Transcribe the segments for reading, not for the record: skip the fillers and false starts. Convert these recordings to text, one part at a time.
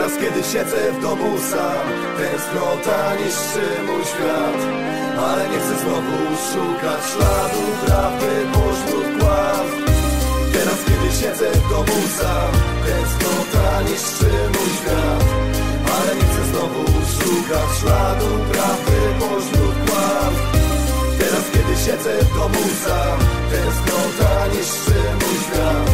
Teraz kiedy siedzę w domu sam, tęsknota niszczy mój świat. Ale nie chcę znowu szukać śladu prawdy pośród kłam. Teraz kiedy siedzę w domu sam, tęsknota niszczy mój świat. Ale nie chcę znowu szukać śladu prawdy pośród kłam. Teraz kiedy siedzę w domu sam, tęsknota niszczy mój świat.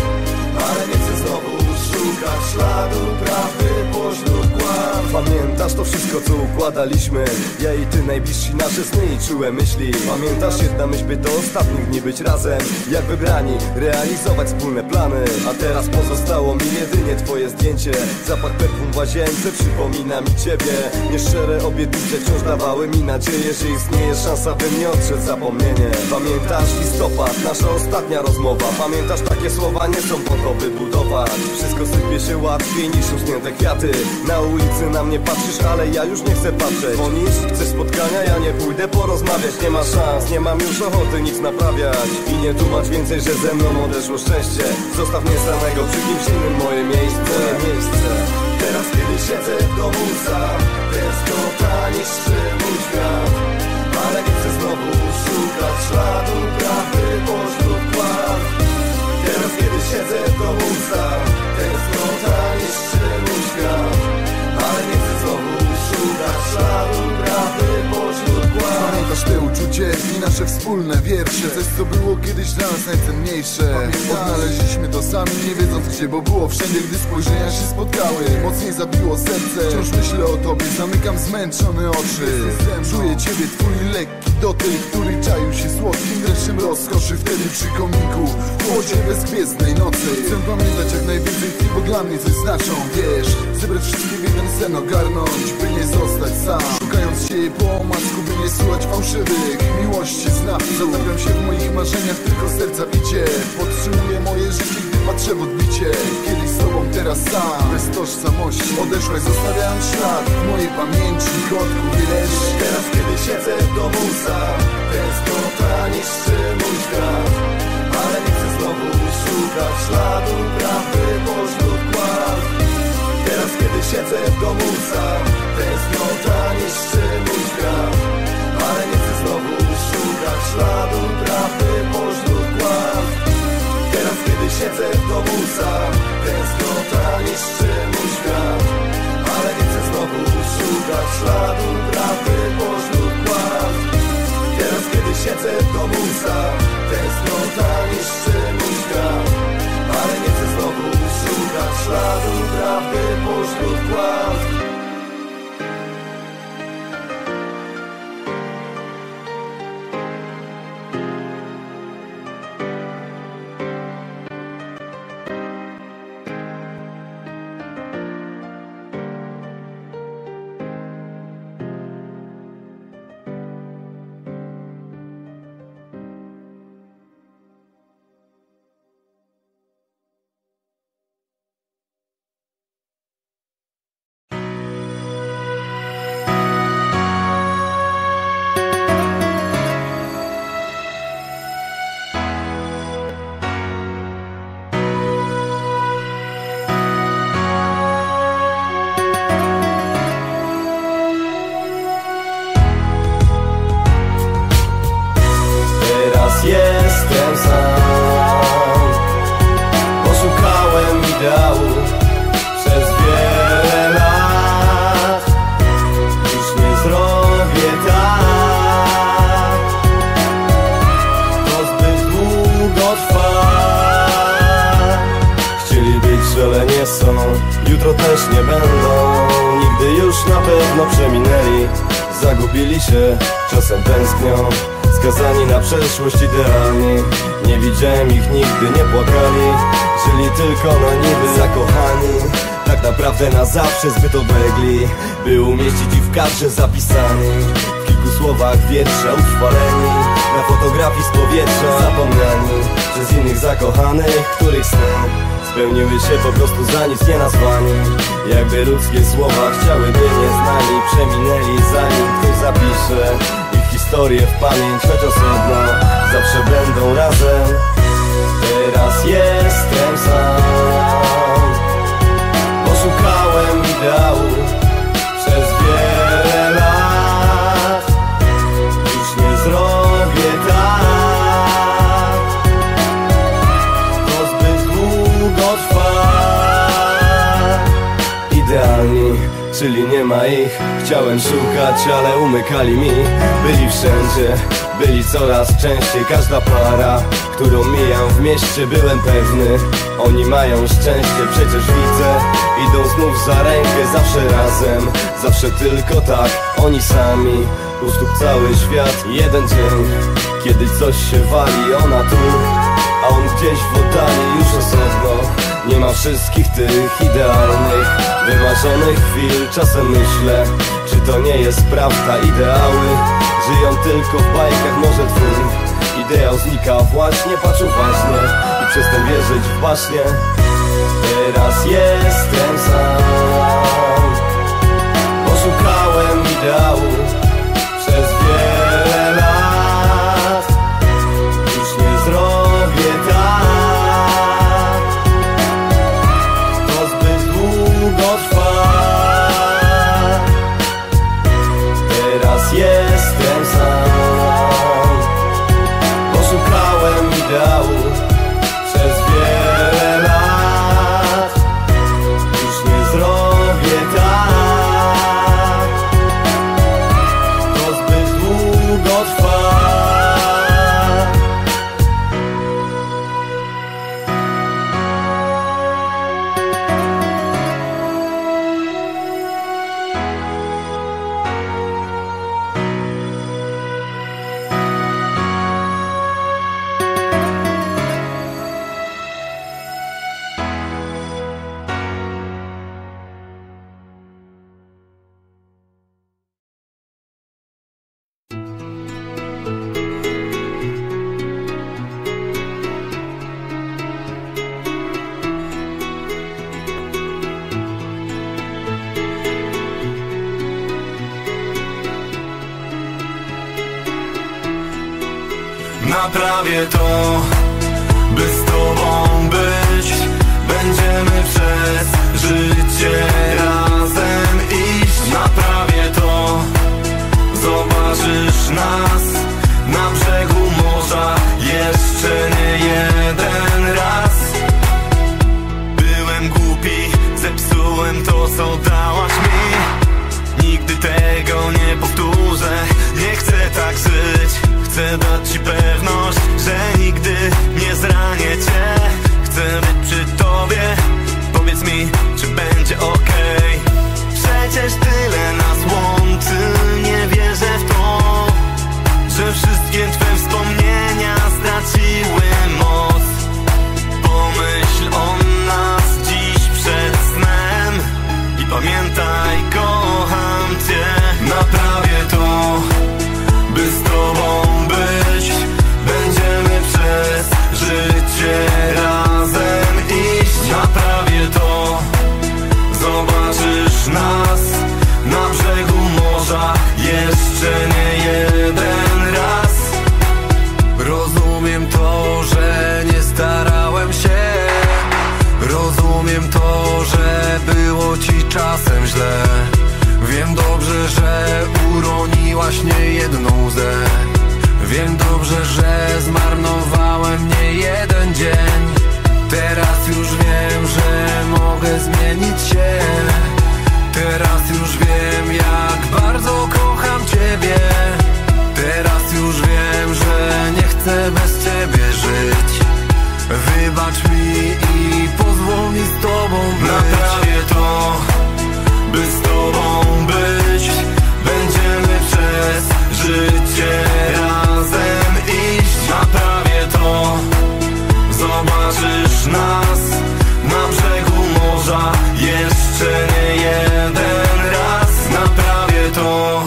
Ale nie chcę znowu szukać śladu prawdy pośród kłam. Pamiętasz to wszystko, co układaliśmy? Ja i ty, najbliżsi, nasze sny i czułe myśli. Pamiętasz, jedna myśl, by do ostatnich dni być razem, jak wybrani, realizować wspólne plany. A teraz pozostało mi jedynie twoje zdjęcie. Zapach perfum w łazience przypomina mi ciebie. Nieszczere obietnice wciąż dawały mi nadzieję, że istnieje szansa, by mnie odszedł zapomnienie. Pamiętasz listopad, nasza ostatnia rozmowa. Pamiętasz, takie słowa nie są po to, by budować. Wszystko sypie się łatwiej niż uschnięte kwiaty. Na ulicy na mnie patrzysz, ale ja już nie chcę patrzeć. Dzwonisz, chcesz spotkania, ja nie pójdę porozmawiać. Nie ma szans, nie mam już ochoty nic naprawiać. I nie tłumacz więcej, że ze mną odeszło szczęście. Zostaw mnie samego przy kimś innym, moje miejsce. Teraz kiedy siedzę w domu sam, tęsknota niszczy mój świat. Ale nie chcę znowu szukać śladu prawdy pośród kłam. Teraz kiedy siedzę w domu sam, tęsknota niszczy mój świat. Ale nie chcę znowu szukać śladu prawdy pośród kłam. Pamiętasz te uczucie i nasze wspólne wiersze? Coś, co było kiedyś dla nas najcenniejsze. Odnaleźliśmy to sami, nie wiedząc gdzie, bo było wszędzie. Gdy spojrzenia się spotkały, mocniej zabiło serce. Wciąż myślę o tobie, zamykam zmęczone oczy. Czuję ciebie, twój lekki dotyk, który czaił się słodkim dreszczem rozkoszy. Wtedy przy kominku, w chłodzie bezgwiezdnej nocy. Chcę pamiętać jak najwięcej chwil, bo dla mnie coś znaczą. Wiesz, zebrać wszystkie w jeden sen, ogarnąć, by nie zostać sam. Szukając ciebie po omacku, by nie słuchać fałszywych miłości znawców. Zatapiam się w moich marzeniach, tylko serca bicie. Podtrzymuję moje życie, gdy patrzę w odbicie. Kiedyś z tobą, teraz sam, bez tożsamości. Odeszłaś, zostawiając ślad w mojej pamięci. Kotku, wiesz? Teraz kiedy siedzę w domu sam, tęsknota niszczy mój świat. Ale nie chcę znowu szukać śladu prawdy pośród kłam. Teraz kiedy siedzę w domu sam, tęsknota niszczy mój świat. Ale nie chcę znowu szukać śladu prawdy pośród kłam. Teraz kiedy siedzę w domu sam, tęsknota niszczy mój świat. Ale nie chcę znowu szukać śladu prawdy pośród kłam. Teraz kiedy siedzę w domu sam, tęsknota niszczy mój świat. Ale nie chcę znowu szukać śladu prawdy pośród kłam. Zbyt oblegli, by umieścić ich w kadrze zapisanym. W kilku słowach wietrza utrwaleni, na fotografii z powietrza zapomniani przez innych zakochanych, których sny spełniły się po prostu za nic nie nazwani. Jakby ludzkie słowa chciały by nieznani przeminęli, zanim ktoś zapisze ich historię w pamięć, choć osobno zawsze będą razem. Teraz jestem sam, szukałem ideału. czyli nie ma ich. Chciałem szukać, ale umykali mi. Byli wszędzie, byli coraz częściej. Każda para, którą mijam w mieście, byłem pewny, oni mają szczęście. Przecież widzę, idą znów za rękę, zawsze razem, zawsze tylko tak, oni sami. U stóp cały świat, jeden dzień, kiedy coś się wali, ona tu, a on gdzieś w oddali, już osobno. Nie ma wszystkich tych idealnych, wymarzonych chwil. Czasem myślę, czy to nie jest prawda. Ideały żyją tylko w bajkach. Może twój ideał znika właśnie, patrz uważnie i przestań wierzyć w baśnie. Teraz jestem sam, poszukałem ideału przez wiele lat. Już nie zrobię tak, to zbyt długo trwa. Teraz jestem sam, poszukałem ideału przez wiele lat. Już nie zrobię tak, to zbyt długo trwa. Naprawię to, by z tobą być. Będziemy przez życie razem iść. Naprawię to, zobaczysz nas na brzegu morza jeszcze nie jeden raz. Byłem głupi, zepsułem to, co dałaś mi. Nigdy tego nie powtórzę, nie chcę tak żyć. Chcę dać ci pewność, że nigdy nie zranię cię. Chcę być przy tobie, powiedz mi, czy będzie okej. Przecież tyle nas łączy, nie wierzę w to, że wszystkie twe wspomnienia straciły moc. Pomyśl o nas dziś przed snem i pamiętaj, kocham cię. Naprawię to, by z tobą być. Będziemy przez życie razem iść. Naprawię to, zobaczysz nas na brzegu morza jeszcze nie jeden raz. Rozumiem to, że nie starałem się. Rozumiem to, że było ci czasem źle. Wiem dobrze, że uroniłaś niejedną łzę. Wiem dobrze, że zmarnowałem niejeden dzień. Teraz już wiem, że mogę zmienić się. Teraz już wiem, jak bardzo kocham ciebie. Teraz już wiem, że nie chcę bez ciebie żyć. Wybacz mi i pozwól mi z tobą być. Naprawię to, by z tobą być. Będziemy przez życie razem iść. Naprawię to, zobaczysz nas na brzegu morza jeszcze nie jeden raz. Naprawię to,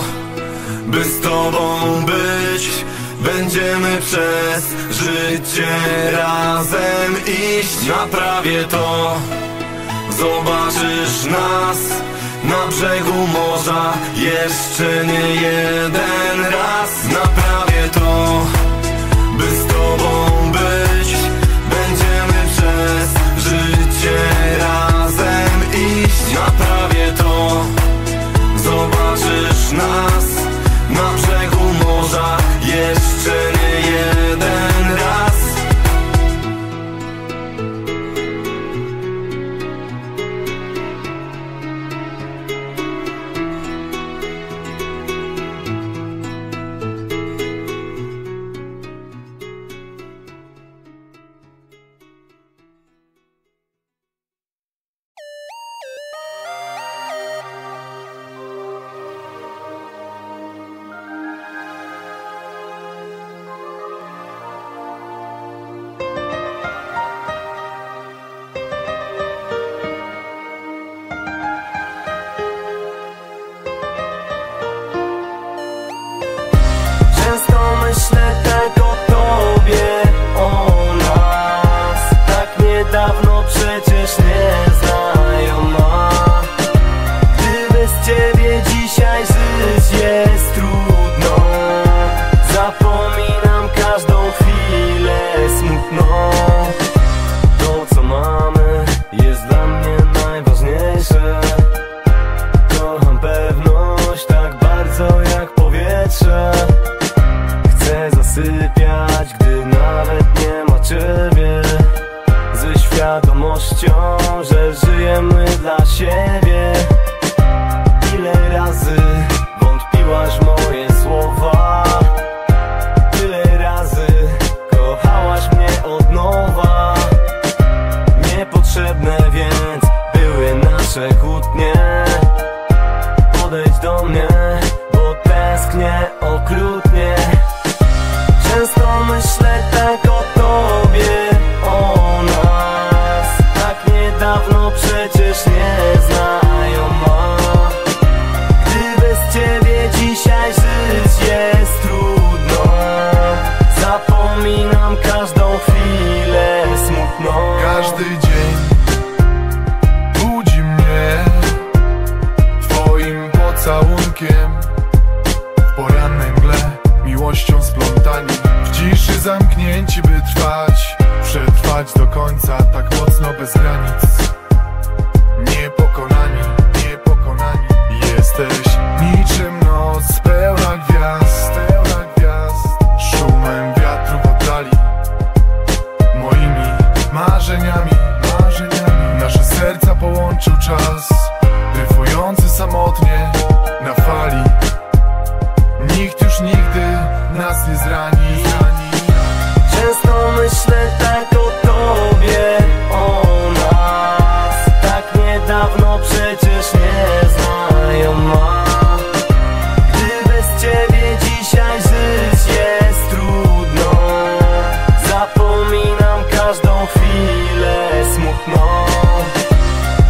by z tobą być. Będziemy przez życie razem iść. Naprawię to, zobaczysz nas na brzegu morza jeszcze nie jeden raz. Naprawię to, by z tobą być. Będziemy przez życie razem iść. Naprawię to, zobaczysz nas na brzegu morza jeszcze nie jeden raz. myślę tak o tobie, o nas. Tak niedawno przecież nieznajoma. Gdy bez ciebie dzisiaj żyć jest trudno. Zapominam każdą chwilę smutną. To co mamy jest dla mnie najważniejsze. Kocham pewność tak bardzo jak powietrze. Sypiać, gdy nawet nie ma ciebie. Ze świadomością, że żyjemy dla siebie. Ile razy wątpiłaś w moje słowa, tyle razy kochałaś mnie od nowa. Niepotrzebne więc były nasze kłótnie. Podejdź do mnie, bo tęsknię okrutnie. Często myślę tak o tobie, o nas. Tak niedawno przecież nieznajoma. Gdy bez ciebie dzisiaj żyć jest trudno. Zapominam każdą chwilę smutną. Każdy dzień budzi mnie twoim pocałunkiem. W porannej mgle miłością splątani, w ciszy zamknięci, by trwać, przetrwać do końca, tak mocno bez granic. Niepokonani, niepokonani. Jesteś niczym noc pełna gwiazd, pełna gwiazd. Szumem wiatru w oddali, moimi marzeniami, marzeniami. Nasze serca połączył czas, dryfujący samotnie na fali. Nikt już nigdy nas nie zrani. Często myślę tak o tobie, o nas. Tak niedawno przecież nieznajoma. Gdy bez ciebie dzisiaj żyć jest trudno. Zapominam każdą chwilę smutną.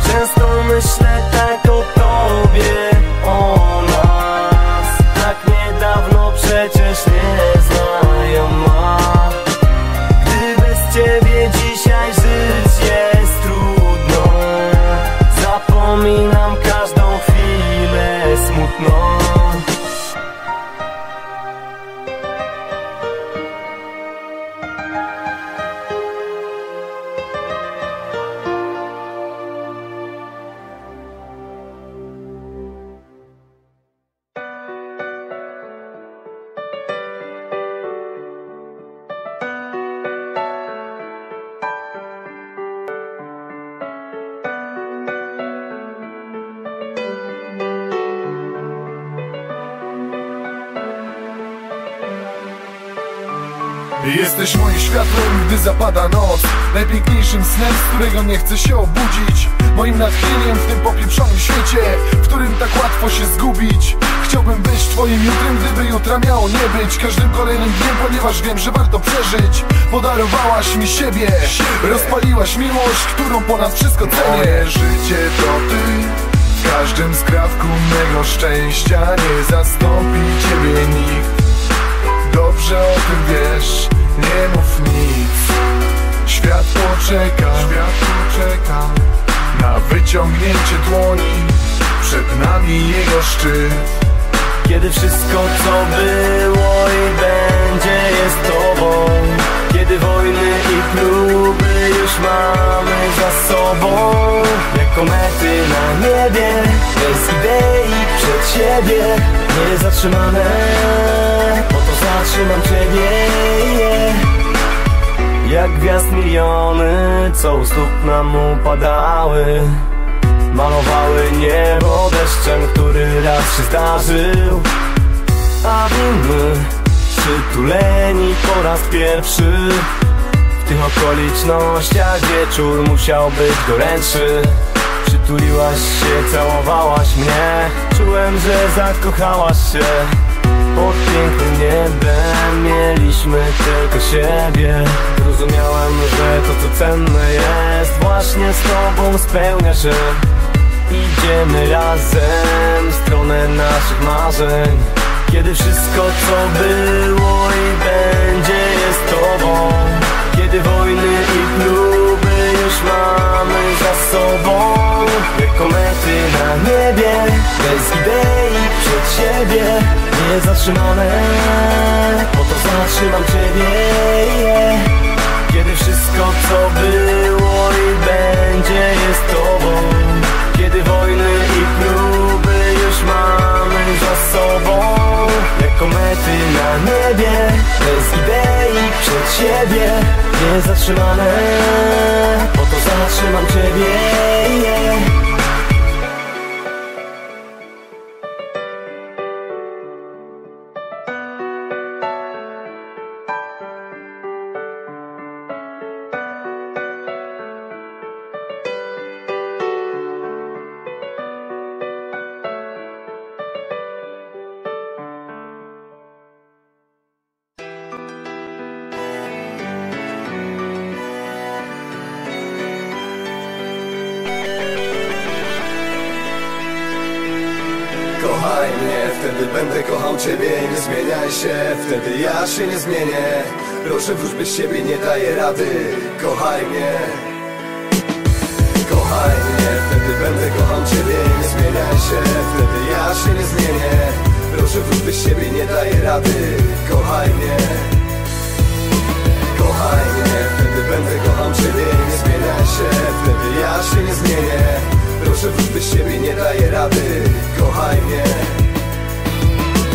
Często myślę tak o tobie, o nas. Tak niedawno przecież nieznajoma. Gdy bez ciebie dzisiaj żyć jest trudno. Zapominam każdą chwilę smutną. Jesteś moim światłem, gdy zapada noc. Najpiękniejszym snem, z którego nie chcę się obudzić. Moim natchnieniem w tym popieprzonym świecie, w którym tak łatwo się zgubić. Chciałbym być twoim jutrem, gdyby jutra miało nie być. Każdym kolejnym dniem, ponieważ wiem, że warto przeżyć. Podarowałaś mi siebie, rozpaliłaś miłość, którą ponad wszystko cenię. Moje życie to ty. W każdym skrawku mego szczęścia nie zastąpi ciebie nikt. Dobrze o tym wiesz, nie mów nic. Świat poczeka, na wyciągnięcie dłoni. Przed nami jego szczyt. Kiedy wszystko co było i będzie jest tobą. Kiedy wojny i próby już mamy za sobą. Jak komety na niebie, bez idei przed siebie. Nie zatrzymane, oto zatrzymam ciebie. Jak gwiazd miliony, co u stóp nam upadały. Malowały niebo deszczem, który raz się zdarzył. A my, przytuleni po raz pierwszy. W tych okolicznościach wieczór musiał być gorętszy. Tuliłaś się, całowałaś mnie. Czułem, że zakochałaś się. Pod pięknym niebem mieliśmy tylko siebie. Rozumiałem, że to co cenne jest, właśnie z tobą spełnia się. Idziemy razem w stronę naszych marzeń. Kiedy wszystko co było i będzie jest tobą, kiedy wojny i próby już mamy za sobą, jak komety na niebie, bez idei przed siebie, niezatrzymane, po to zatrzymam ciebie, yeah. Kiedy wszystko co było i będzie jest tobą, kiedy wojny i próby już mamy za sobą, jak komety na niebie, bez idei przed siebie, niezatrzymane, po to zatrzymam ciebie, yeah. Kochaj mnie, wtedy będę kochał ciebie. Nie zmieniaj się, wtedy ja się nie zmienię. Proszę wróć, bez siebie nie daję rady. Kochaj mnie. Kochaj mnie, wtedy będę kochał ciebie. Nie zmieniaj się, wtedy ja się nie zmienię. Proszę wróć, bez siebie nie daję rady. Kochaj mnie. Kochaj mnie, wtedy będę kochał ciebie. Nie zmieniaj się, wtedy ja się nie zmienię. Proszę wróć, bez siebie nie daję rady. Kochaj mnie.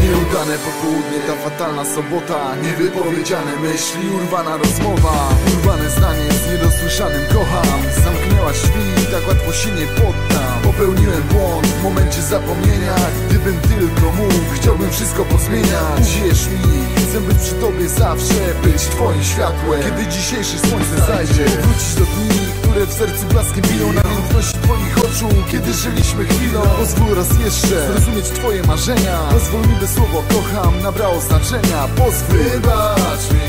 Nieudane popołudnie, ta fatalna sobota, niewypowiedziane myśli, urwana rozmowa, urwane zdanie z niedosłyszanym kocham. Zamknęłaś drzwi, tak łatwo się nie poddam. Popełniłem błąd w momencie zapomnienia. Gdybym tylko mógł, chciałbym wszystko pozmieniać. Uwierz mi, chcę być przy tobie zawsze, być twoim światłem, kiedy dzisiejsze słońce zajdzie. Wrócić do dni, które w sercu blaskiem biją, na piękności twoich oczu, kiedy żyliśmy chwilą. Pozwól raz jeszcze zrozumieć twoje marzenia. Pozwól mi, by słowo kocham nabrało znaczenia. Pozwól. Wybacz mi,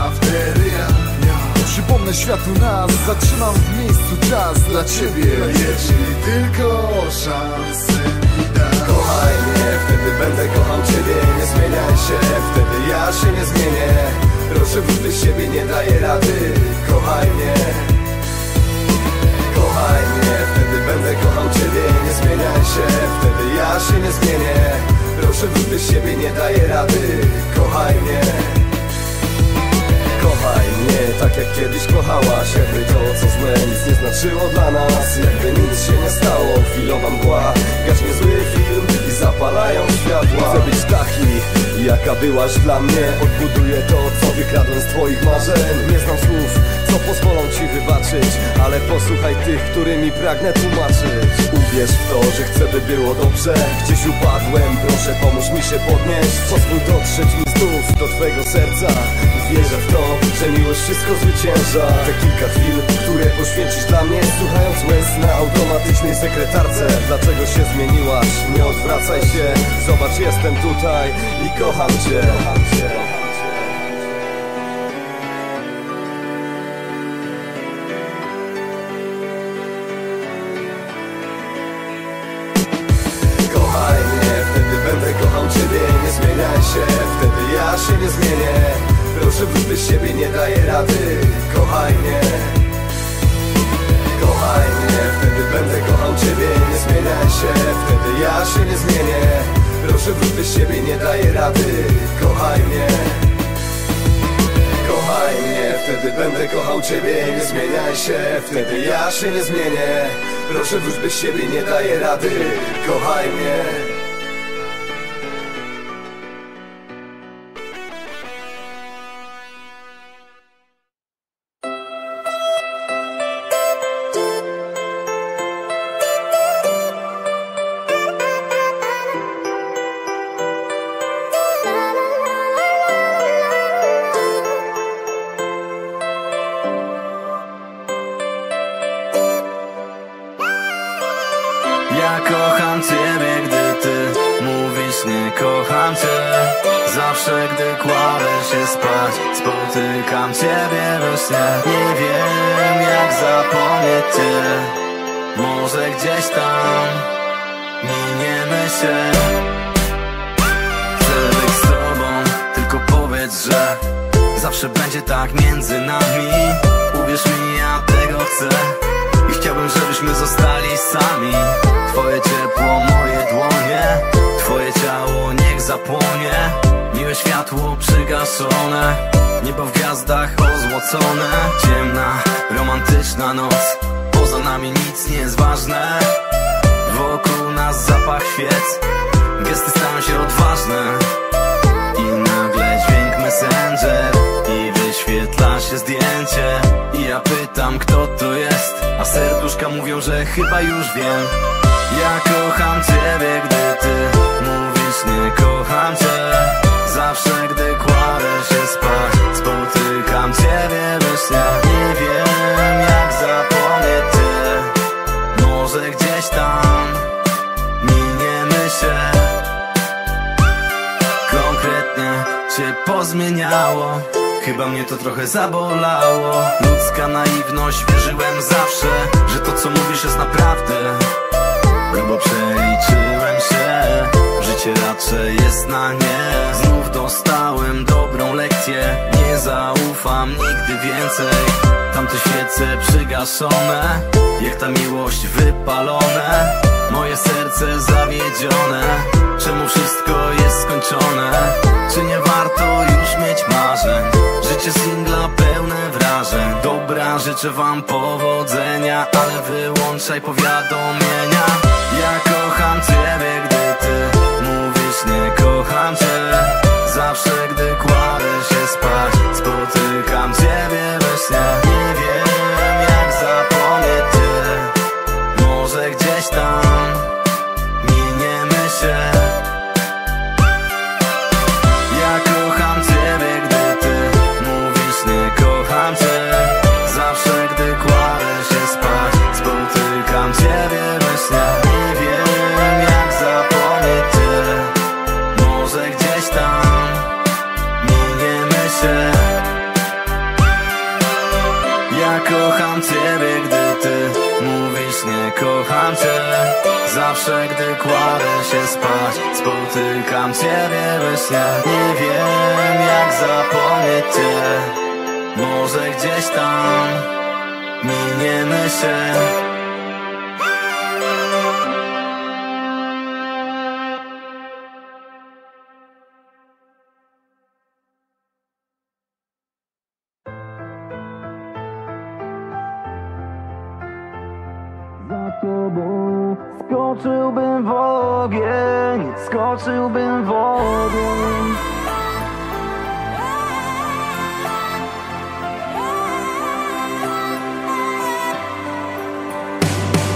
a wtedy ja przypomnę światu nas, zatrzymam w miejscu czas dla ciebie, jeśli tylko szansę mi dasz. Kochaj mnie, wtedy będę kochał ciebie. Nie zmieniaj się, wtedy ja się nie zmienię. Proszę wróć, bez siebie nie daję rady. Kochaj mnie. Kochaj mnie, wtedy będę kochał ciebie. Nie zmieniaj się, wtedy ja się nie zmienię. Proszę wróć, bez siebie nie daję rady. Kochaj mnie. Kochaj mnie, tak jak kiedyś kochałaś. Jakby to, co złe, nic nie znaczyło dla nas. Jakby nic się nie stało, chwilowa mgła gaśnie zły film i zapalają światła. Chcę być taki, jaka byłaś dla mnie. Odbuduję to, co wykradłem z twoich marzeń. Nie znam słów, co pozwolą ci wybaczyć, ale posłuchaj tych, którymi pragnę tłumaczyć. Uwierz w to, że chcę, by było dobrze. Gdzieś upadłem, proszę pomóż mi się podnieść. Pozwól dotrzeć mi znów do twego serca. Wierzę w to, że miłość wszystko zwycięża. Te kilka chwil, które poświęcisz dla mnie, słuchając łez na automatycznej sekretarce. Dlaczego się zmieniłaś? Nie odwracaj się. Zobacz, jestem tutaj i kocham cię. Kochaj mnie, wtedy będę kochał ciebie. Nie zmieniaj się, wtedy ja się nie zmienię. Proszę wróć, bez siebie nie daję rady. Kochaj mnie. Kochaj mnie, wtedy będę kochał ciebie. Nie zmieniaj się, wtedy ja się nie zmienię. Proszę wróć, bez siebie nie daję rady. Kochaj mnie. Kochaj mnie, wtedy będę kochał ciebie. Nie zmieniaj się, wtedy ja się nie zmienię. Proszę wróć, bez siebie nie daję rady. Kochaj mnie. Ja kocham ciebie, gdy ty mówisz nie kocham cię. Zawsze gdy kładę się spać, spotykam ciebie we śnie. Nie wiem jak zapomnieć cię, może gdzieś tam miniemy się. Chcę że zawsze będzie tak między nami. Uwierz mi, ja tego chcę i chciałbym, żebyśmy zostali sami. Twoje ciepło, moje dłonie, twoje ciało niech zapłonie. Miłe światło przygaszone, niebo w gwiazdach ozłocone. Ciemna, romantyczna noc, poza nami nic nie jest ważne. Wokół nas zapach świec, gesty stają się odważne. I nagle dźwięk Messenger i wyświetla się zdjęcie. I ja pytam, kto to jest, a serduszka mówią, że chyba już wiem. Ja kocham ciebie, gdy ty mówisz nie kocham cię. Zawsze gdy kładę się spać, spotykam ciebie we śnie. Nie wiem, jak zapomnieć cię. Może gdzieś tam miniemy się, konkretnie się pozmieniało. Chyba mnie to trochę zabolało. Ludzka naiwność, wierzyłem zawsze, że to co mówisz jest naprawdę. Grubo przeliczyłem się, życie raczej jest na nie. Znów dostałem dobrą lekcję, nie zaufam nigdy więcej. Tamte świece przygaszone, jak ta miłość wypalone. Moje serce zawiedzione, czemu wszystko jest skończone? Czy nie warto już mieć marzeń? Życie singla pełne wrażeń. Dobra, życzę wam powodzenia, ale wyłączaj powiadomienia. Ja kocham ciebie, gdy ty mówisz nie kocham cię. Zawsze gdy kładę się spać, spotykam ciebie we śnie. Nie wiem, jak zapomnieć cię. Może gdzieś tam miniemy się. Ja kocham ciebie, gdy ty mówisz nie kocham cię. Zawsze gdy kładę się spać, spotykam ciebie we śnie. Nie wiem, jak zapomnieć cię. Może gdzieś tam miniemy się. Ja kocham ciebie, gdy ty mówisz nie kocham cię. Zawsze gdy kładę się spać, spotykam ciebie we śnie. Nie wiem, jak zapomnieć cię. Może gdzieś tam miniemy się. Skoczyłbym w ogień, skoczyłbym w ogień.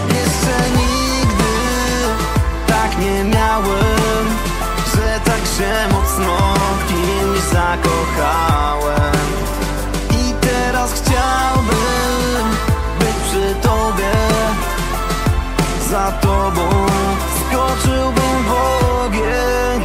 Jeszcze nigdy tak nie miałem, że tak się mocno w kimś zakochałem. I teraz chciałbym być przy tobie, za tobą skoczyłbym w ogień.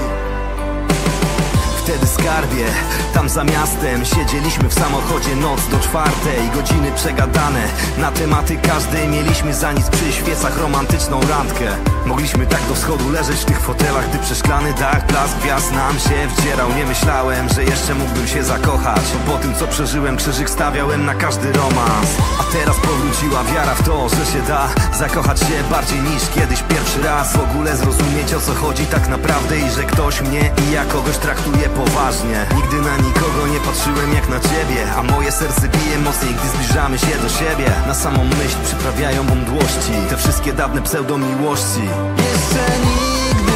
Wtedy skarbie, tam za miastem siedzieliśmy w samochodzie noc do czwartej. Godziny przegadane na tematy każdej. Mieliśmy za nic przy świecach romantyczną randkę. Mogliśmy tak do wschodu leżeć w tych fotelach, gdy przeszklany dach, blask gwiazd nam się wdzierał. Nie myślałem, że jeszcze mógłbym się zakochać, bo po tym co przeżyłem krzyżyk stawiałem na każdy romans. A teraz powróciła wiara w to, że się da zakochać się bardziej niż kiedyś pierwszy raz. W ogóle zrozumieć o co chodzi tak naprawdę i że ktoś mnie i ja kogoś traktuje poważnie. Nigdy na nikogo nie patrzyłem jak na ciebie, a moje serce bije mocniej, gdy zbliżamy się do siebie. Na samą myśl przyprawiają mdłości te wszystkie dawne pseudomiłości. Jeszcze nigdy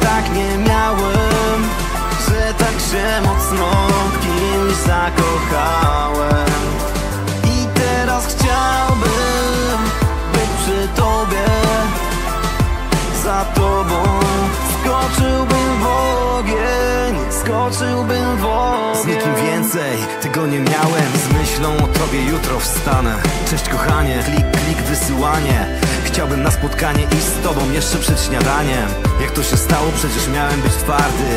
tak nie miałem, że tak się mocno w kimś zakochałem. I teraz chciałbym być przy tobie, za tobą skoczyłbym w ogień, skoczyłbym w ogień. Z nikim więcej tego nie miałem, z myślą o tobie jutro wstanę. Cześć kochanie, klik, klik, wysyłanie. Chciałbym na spotkanie iść z tobą jeszcze przed śniadaniem. Jak to się stało? Przecież miałem być twardy.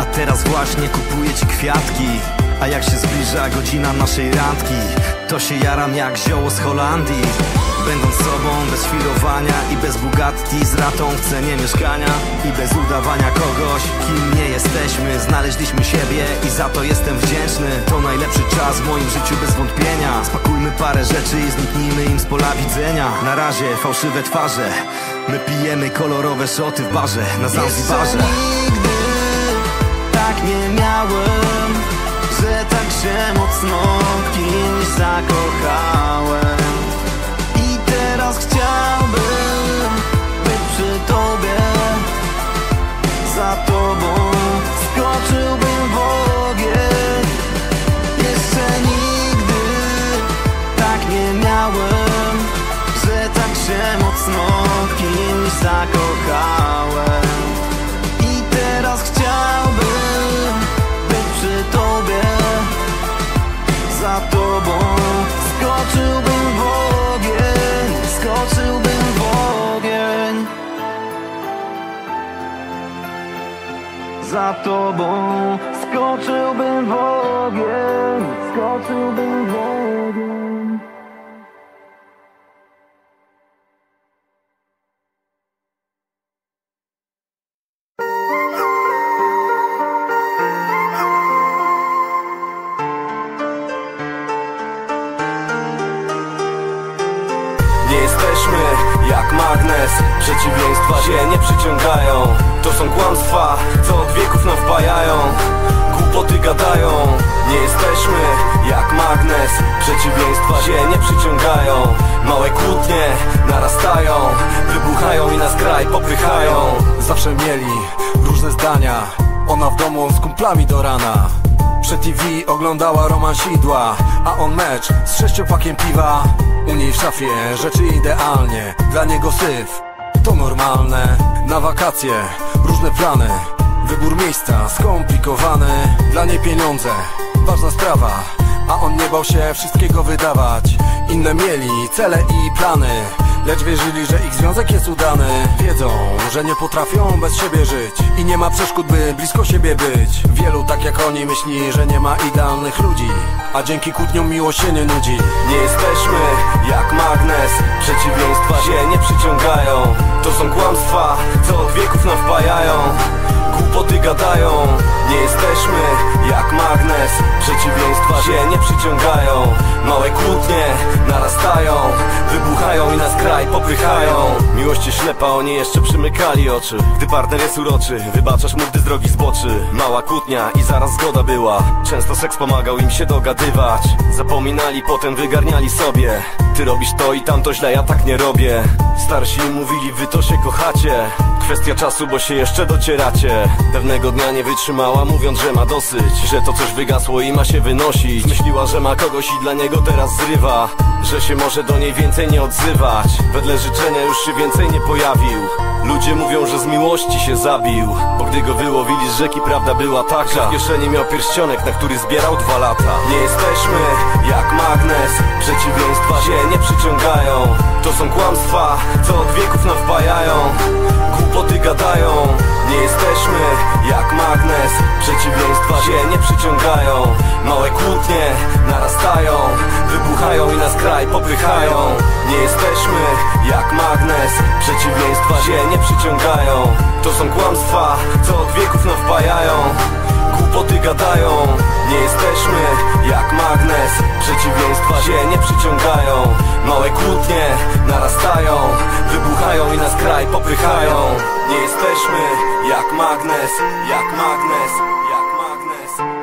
A teraz właśnie kupuję ci kwiatki. A jak się zbliża godzina naszej randki, to się jaram jak zioło z Holandii. Będąc sobą, bez chwilowania i bez Bugatti, z ratą w cenie mieszkania i bez udawania kogoś, kim nie jest. jesteśmy, znaleźliśmy siebie i za to jestem wdzięczny. To najlepszy czas w moim życiu bez wątpienia. Spakujmy parę rzeczy i zniknijmy im z pola widzenia. Na razie fałszywe twarze, my pijemy kolorowe szoty w barze na Zanzibarze. Nigdy tak nie miałem, że tak się mocno w kimś zakochałem. I teraz chciałbym być przy tobie, za tobą skoczyłbym w ogień. Jeszcze nigdy tak nie miałem, że tak się mocno w kimś zakochałem. I teraz chciałbym być przy tobie, za tobą skoczyłbym w ogień. Skoczyłbym w ogień. Za tobą skoczyłbym w ogień, skoczyłbym w ogień. Nie jesteśmy jak magnes, przeciwieństwa się nie przyciągają. To są kłamstwa, co od wieków nam wpajają, głupoty gadają. Nie jesteśmy jak magnes, przeciwieństwa się nie przyciągają. Małe kłótnie narastają, wybuchają i na skraj popychają. Zawsze mieli różne zdania, ona w domu z kumplami do rana. Przed TV oglądała romansidła, a on mecz z 6 pakiem piwa. U niej w szafie rzeczy idealnie, dla niego syf to normalne. Na wakacje różne plany, wybór miejsca skomplikowany. Dla niej pieniądze ważna sprawa, a on nie bał się wszystkiego wydawać. Inne mieli cele i plany, lecz wierzyli, że ich związek jest udany. Wiedzą, że nie potrafią bez siebie żyć i nie ma przeszkód, by blisko siebie być. Wielu tak jak oni myśli, że nie ma idealnych ludzi, a dzięki kłótniom miłość się nie nudzi. Nie jesteśmy jak magnes, przeciwieństwa się nie przyciągają. To są kłamstwa, co od wieków nam wpajają, głupoty gadają. Nie jesteśmy jak magnes, przeciwieństwa się nie przyciągają. Małe kłótnie narastają, wybuchają i na skraj popychają. Miłość jest ślepa, oni jeszcze przymykali oczy. Gdy partner jest uroczy, wybaczasz mu, gdy z drogi zboczy. Mała kłótnia i zaraz zgoda była, często seks pomagał im się dogadywać. Zapominali, potem wygarniali sobie: ty robisz to i tamto źle, ja tak nie robię. Starsi mówili, wy to się kochacie, kwestia czasu, bo się jeszcze docieracie. Pewnego dnia nie wytrzymała, mówiąc, że ma dosyć, że to coś wygasło i ma się wynosić. Myśliła, że ma kogoś i dla niego teraz zrywa, że się może do niej więcej nie odzywać. Wedle życzenia już się więcej nie pojawił. Ludzie mówią, że z miłości się zabił, bo gdy go wyłowili z rzeki, prawda była taka: w kieszeni miał pierścionek, na który zbierał 2 lata. Nie jesteśmy jak magnes, przeciwieństwa się nie przyciągają. To są kłamstwa, co od wieków nam wpajają, głupoty gadają. Nie jesteśmy jak magnes, przeciwieństwa się nie przyciągają. Małe kłótnie narastają, wybuchają i na skraj popychają. Nie jesteśmy jak magnes, przeciwieństwa się nie przyciągają. To są kłamstwa, co od wieków nam wpajają, głupoty gadają. Nie jesteśmy jak magnes, przeciwieństwa się nie przyciągają. Małe kłótnie narastają, wybuchają i na skraj popychają. Nie jesteśmy jak magnes, jak magnes, jak magnes.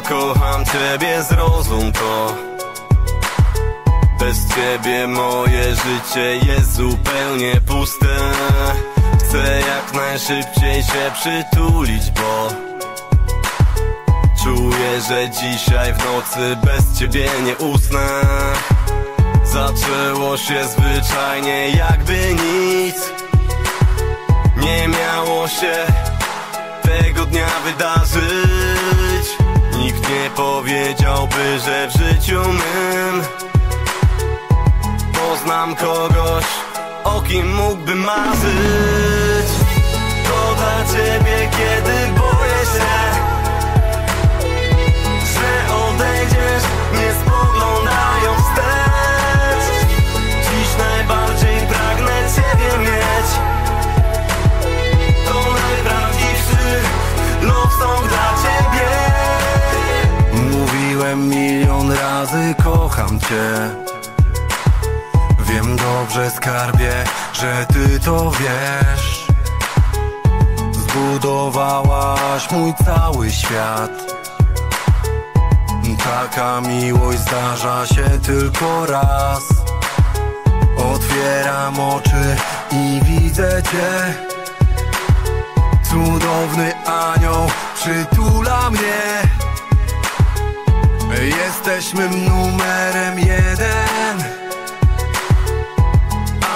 to kocham Ciebie, zrozum to. Bez Ciebie moje życie jest zupełnie puste. Chcę jak najszybciej się przytulić, bo czuję, że dzisiaj w nocy bez Ciebie nie usnę. Zaczęło się zwyczajnie jakby nic nie miało się tego dnia wydarzyć. Nikt nie powiedziałby, że w życiu mym poznam kogoś, o kim mógłbym marzyć. To dla Ciebie, kiedy boję się, że odejdziesz, nie spoglądają wstecz. Dziś najbardziej pragnę Ciebie mieć. To najprawdziwszy love song dla Ciebie. Mówiłem milion razy, kocham Cię. Wiem dobrze, skarbie, że Ty to wiesz. Zbudowałaś mój cały świat. Taka miłość zdarza się tylko raz. Otwieram oczy i widzę Cię. Cudowny anioł przytula mnie. Jesteśmy numerem jeden.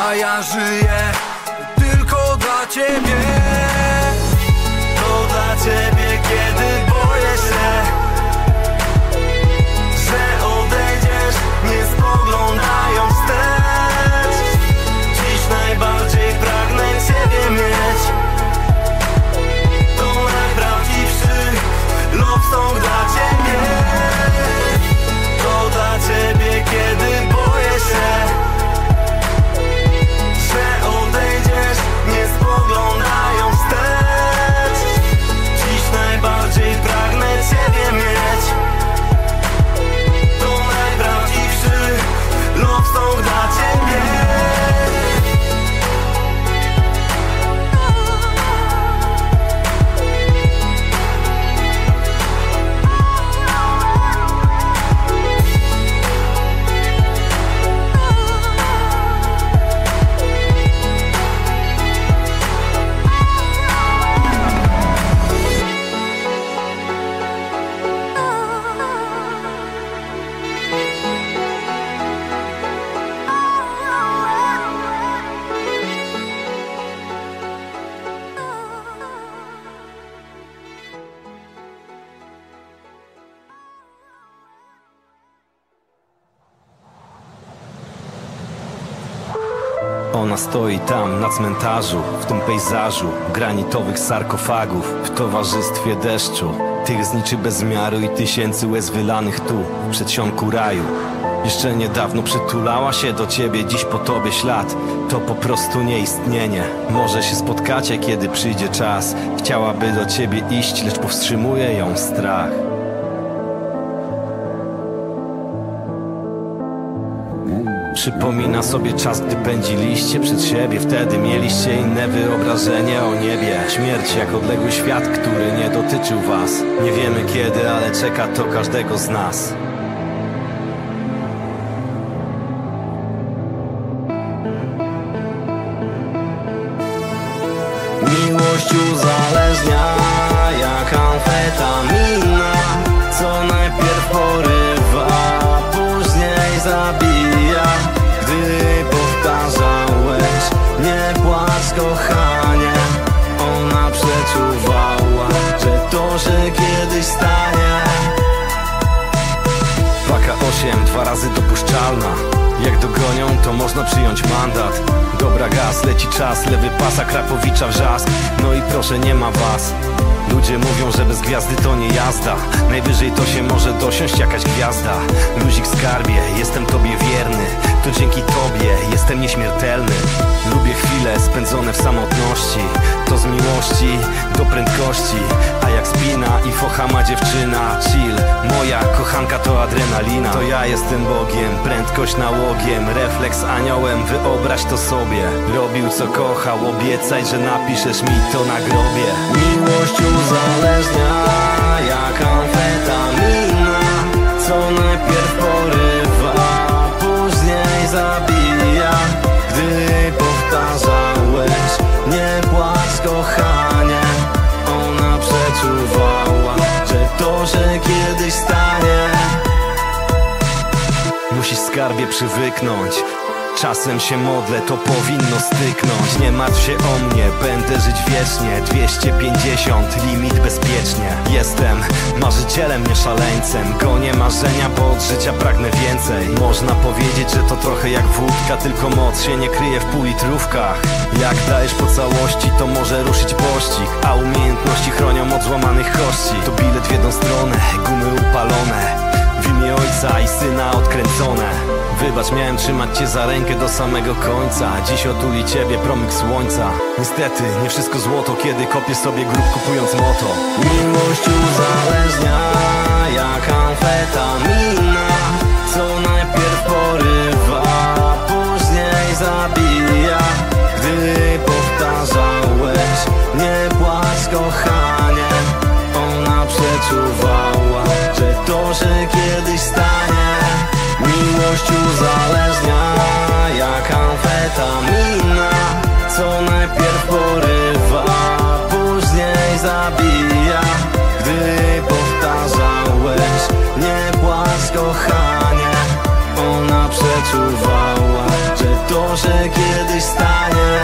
A ja żyję tylko dla Ciebie. To dla Ciebie, kiedy boję się, że odejdziesz, nie spoglądają wstecz. Dziś najbardziej pragnę Ciebie mieć. To najprawdziwszy love song dla Ciebie. To dla Ciebie, kiedy boję się, że odejdziesz, nie spoglądają wstecz. Dziś najbardziej pragnę Ciebie mieć. To najprawdziwszy love song dla Ciebie. Ona stoi tam na cmentarzu, w tym pejzażu granitowych sarkofagów, w towarzystwie deszczu, tych zniczy bez miaru i tysięcy łez wylanych tu, w przedsionku raju. Jeszcze niedawno przytulała się do Ciebie, dziś po Tobie ślad. To po prostu nieistnienie. Może się spotkacie, kiedy przyjdzie czas. Chciałaby do Ciebie iść, lecz powstrzymuje ją strach. Przypomina sobie czas, gdy pędziliście przed siebie. Wtedy mieliście inne wyobrażenie o niebie. Śmierć jak odległy świat, który nie dotyczył was. Nie wiemy kiedy, ale czeka to każdego z nas. Miłość uzależnia jak amfetamina. Co najpierw porywa, później zabija. Powtarzałeś, nie płacz kochanie. Ona przeczuwała, że to się kiedyś stanie. Paka 8, 2 razy dopuszczalna. Jak dogonią, to można przyjąć mandat. Dobra, gaz, leci czas, lewy pasa, Krapowicza wrzask. No i proszę, nie ma was. Ludzie mówią, że bez gwiazdy to nie jazda. Najwyżej to się może dosiąść jakaś gwiazda. Luzik skarbie, jestem Tobie wierny. To dzięki Tobie jestem nieśmiertelny. Lubię chwile spędzone w samotności. To z miłości do prędkości. A jak spina i focha ma dziewczyna. Chill, moja kochanka to adrenalina. To ja jestem Bogiem, prędkość nałogiem. Refleks aniołem, wyobraź to sobie. Robił co kochał, obiecaj, że napiszesz mi to na grobie. Miłość uzależnia jak amfetamina. to, że kiedyś stanie. Musisz skarbie przywyknąć. Czasem się modlę, to powinno styknąć. Nie martw się o mnie, będę żyć wiecznie. 250, limit bezpiecznie. Jestem marzycielem, nie szaleńcem. Gonię marzenia, bo od życia pragnę więcej. Można powiedzieć, że to trochę jak wódka, tylko moc się nie kryje w półlitrówkach. Jak dajesz po całości, to może ruszyć pościg, a umiejętności chronią od złamanych kości. To bilet w jedną stronę, gumy upalone, w imię ojca i syna odkręcone. Wybacz, miałem trzymać cię za rękę do samego końca. Dziś otuli ciebie promyk słońca. Niestety, nie wszystko złoto, kiedy kopię sobie grób kupując moto. Miłość uzależnia jak amfetamina, co najpierw porywa, później zabija. Gdy powtarzałeś, nie płacz kochanie, ona przeczuwała, że to się kiedyś stanie. Miłość uzależnia jak amfetamina, co najpierw porywa, później zabija. Gdy powtarzałeś, nie płacz kochanie, ona przeczuwała, że to się kiedyś stanie.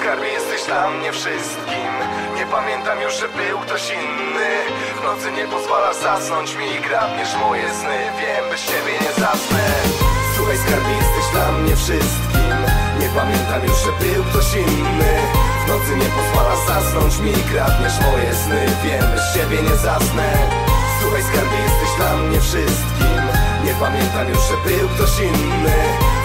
Skarbie, jesteś dla mnie wszystkim. Nie pamiętam już, że był ktoś inny. W nocy nie pozwalasz zasnąć mi i grabniesz moje sny. Wiem, bez ciebie nie zasnę. Słuchaj skarbie, jesteś dla mnie wszystkim. Nie pamiętam już, że był ktoś inny. W nocy nie pozwalasz zasnąć mi i grabniesz moje sny. Wiem, bez ciebie nie zasnę. Słuchaj skarbie, jesteś dla mnie wszystkim. Nie pamiętam już, że był ktoś inny.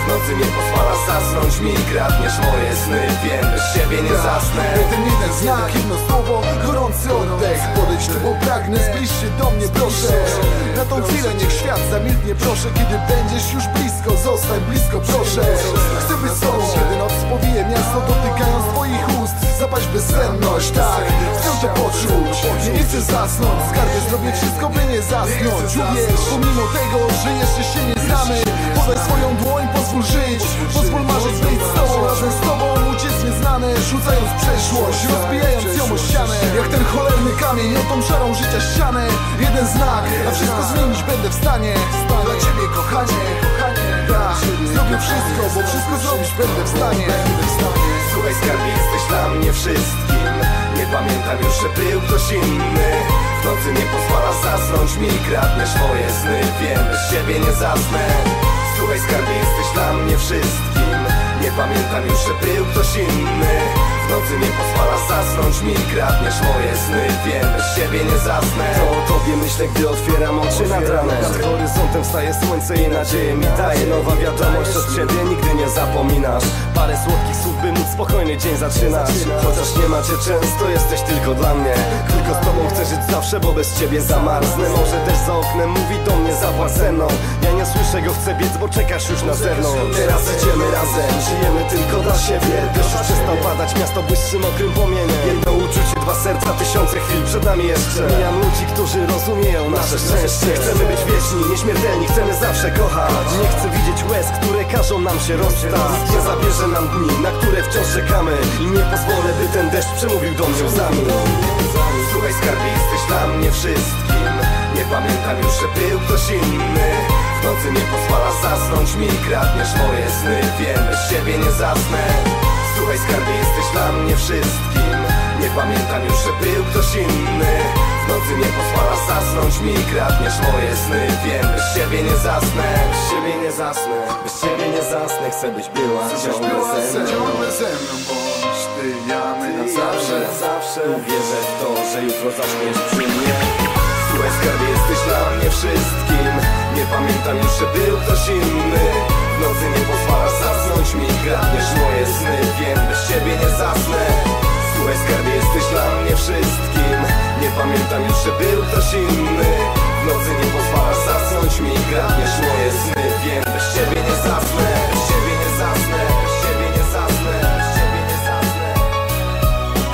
W nocy nie pozwalasz zasnąć mi i kradniesz moje sny. Wiem, bez siebie nie zasnę. Jeden znak, jedno słowo, gorący oddech. Podejdź tu, bo pragnę, zbliż się do mnie, proszę. Na tą chwilę niech świat zamilknie, proszę. Kiedy będziesz już blisko, zostań blisko, proszę. Chcę być sobą, kiedy noc powije miasto, dotykając twoich ust. Zapaść bezsenność, tak, chcę to poczuć. Nie chcę zasnąć, skarbie, zrobię wszystko, by nie zasnąć. Uwierz, pomimo tego, że jeszcze się nie znamy, podaj swoją dłoń, pozwól żyć, pozwól marzyć, być z tobą. Razem z tobą uciec nieznane, rzucając przeszłość, rozbijając ją o ścianę. Jak ten cholerny kamień, o tą szarą życia ścianę. Jeden znak, a wszystko zmienić będę w stanie. Dla ciebie, kochanie, tak, zrobię wszystko, bo wszystko zrobić będę w stanie. Słuchaj skarbie, jesteś dla mnie wszystkim. Nie pamiętam już, że był ktoś inny. W nocy nie pozwalasz zasnąć mi i kradniesz moje sny. Wiem, bez ciebie nie zasnę. Słuchaj skarbie, jesteś dla mnie wszystkim. Nie pamiętam już, że był ktoś inny. W nocy nie pozwalasz zasnąć mi i kradniesz moje sny. Wiem, bez ciebie nie zasnę. To o tobie myślę, gdy otwieram oczy nad ranem. Nad horyzontem wstaje słońce i nadzieję mi daje. Nowa wiadomość od ciebie, nigdy nie zapominasz. Parę słodkich słów, by móc spokojny dzień zaczynać. Chociaż nie ma cię często, jesteś tylko dla mnie. Tylko z tobą chcę żyć zawsze, bo bez ciebie zamarznę. Może też za oknem mówi do mnie zapłaceną. Ja nie słyszę go, chcę biec, bo czekasz już na zewnątrz. Teraz idziemy razem, żyjemy tylko dla siebie. Deszcz przestał padać, miasto błyszczy mokrym płomieniem. Jedno uczucie, dwa serca, tysiące chwil przed nami jeszcze. Mijam ludzi, którzy rozumieją nasze szczęście. Chcemy być wieczni, nieśmiertelni, chcemy zawsze kochać. Nie chcę widzieć łez, które każą nam się rozstać. Nie zabierze nam dni, na które wciąż czekamy. I nie pozwolę, by ten deszcz przemówił do mnie łzami. Słuchaj skarbie, jesteś dla mnie wszystkim. Nie pamiętam już, że był ktoś inny. W nocy nie pozwalasz zasnąć mi i kradniesz moje sny. Wiem, bez ciebie nie zasnę. Słuchaj skarbie, jesteś dla mnie wszystkim. Nie pamiętam już, że był ktoś inny. W nocy nie pozwalasz zasnąć mi i kradniesz moje sny. Wiem, bez ciebie nie zasnę. Bez ciebie nie zasnę. Bez ciebie nie zasnę. Chcę byś była ciągle ze mną. Bądź ty, ja, my na zawsze. Uwierzę w to, że jutro zaczniesz przy mnie. Słuchaj Oskar, jesteś dla mnie wszystkim. Nie pamiętam już, że był ktoś inny. W nocy nie pozwalasz zasnąć mi, kradniesz moje sny. Wiem, bez ciebie nie zasnę. Słuchaj, skarbie, jesteś dla mnie wszystkim. Nie pamiętam już, że był ktoś inny. W nocy nie pozwalasz zasnąć mi, kradniesz moje sny. Wiem, bez ciebie nie zasnę. Bez ciebie nie zasnę. Bez ciebie nie zasnę. Bez ciebie nie zasnę. Bez ciebie nie zasnę. Bez ciebie nie zasnę. Bez ciebie nie zasnę.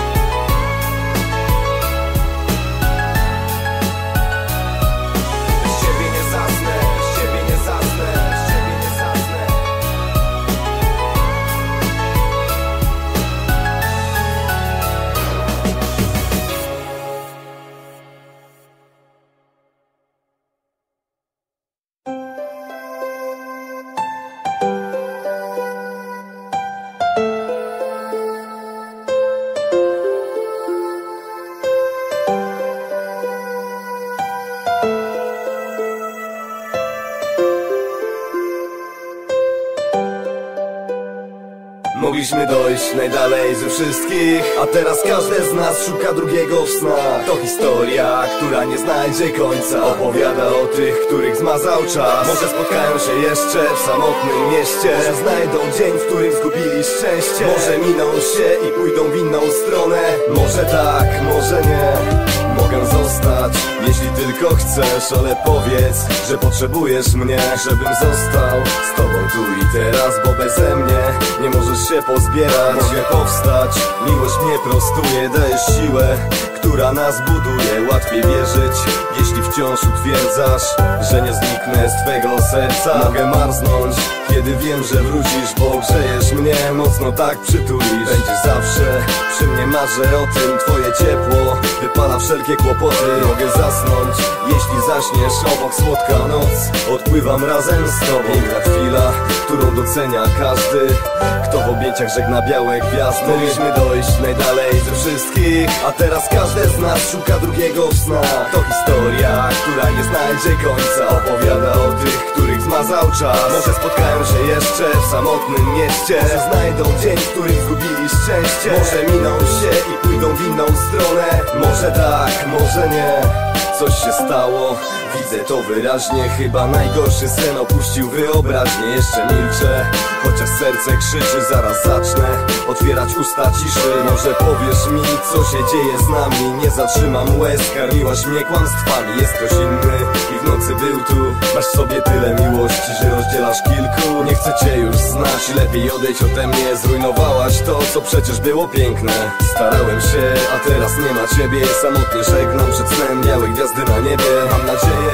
Mogliśmy dojść najdalej ze wszystkich, a teraz każdy z nas szuka drugiego w snach. To historia, która nie znajdzie końca, opowiada o tych, których zmazał czas. Może spotkają się jeszcze w samotnym mieście, może znajdą dzień, w którym zgubili szczęście. Może miną się i pójdą w inną stronę. Może tak, może nie. Mogę zostać, jeśli tylko chcesz, ale powiedz, że potrzebujesz mnie, żebym został z tobą tu i teraz, bo beze mnie nie możesz się pozbierać. Mogę powstać, miłość mnie prostuje, dajesz siłę, która nas buduje. Łatwiej wierzyć, jeśli wciąż utwierdzasz, że nie zniknę z twego serca. Mogę marznąć, kiedy wiem, że wrócisz, bo ogrzejesz mnie, mocno tak przytulisz. Będziesz zawsze przy mnie, marzę o tym, twoje ciepło wypala wszelkie kłopoty. Mogę zasnąć, jeśli zaśniesz obok, słodka noc, odpływam razem z tobą. Piękna chwila, którą docenia każdy, kto w objęciach żegna białe gwiazdy. Mogliśmy dojść najdalej ze wszystkich, a teraz każdy z nas szuka drugiego w snach. To historia, która nie znajdzie końca, opowiada o tych, których zmazał czas. Może spotkają się jeszcze w samotnym mieście, może znajdą dzień, w którym zgubili szczęście. Może miną się i pójdą w inną stronę. Może tak, może nie. Coś się stało, widzę to wyraźnie. Chyba najgorszy sen opuścił wyobraźnię. Jeszcze milczę, chociaż serce krzyczy. Zaraz zacznę otwierać usta ciszy. Może powiesz mi, co się dzieje z nami. Nie zatrzymam łez, karmiłaś mnie kłamstwami. Jest ktoś inny i w nocy był tu. Masz w sobie tyle miłości, że rozdzielasz kilku. Nie chcę cię już znać, lepiej odejdź ode mnie. Zrujnowałaś to, co przecież było piękne. Starałem się, a teraz nie ma ciebie. Samotnie żegnam przed snem białe gwiazdy na niebie. Mam nadzieję,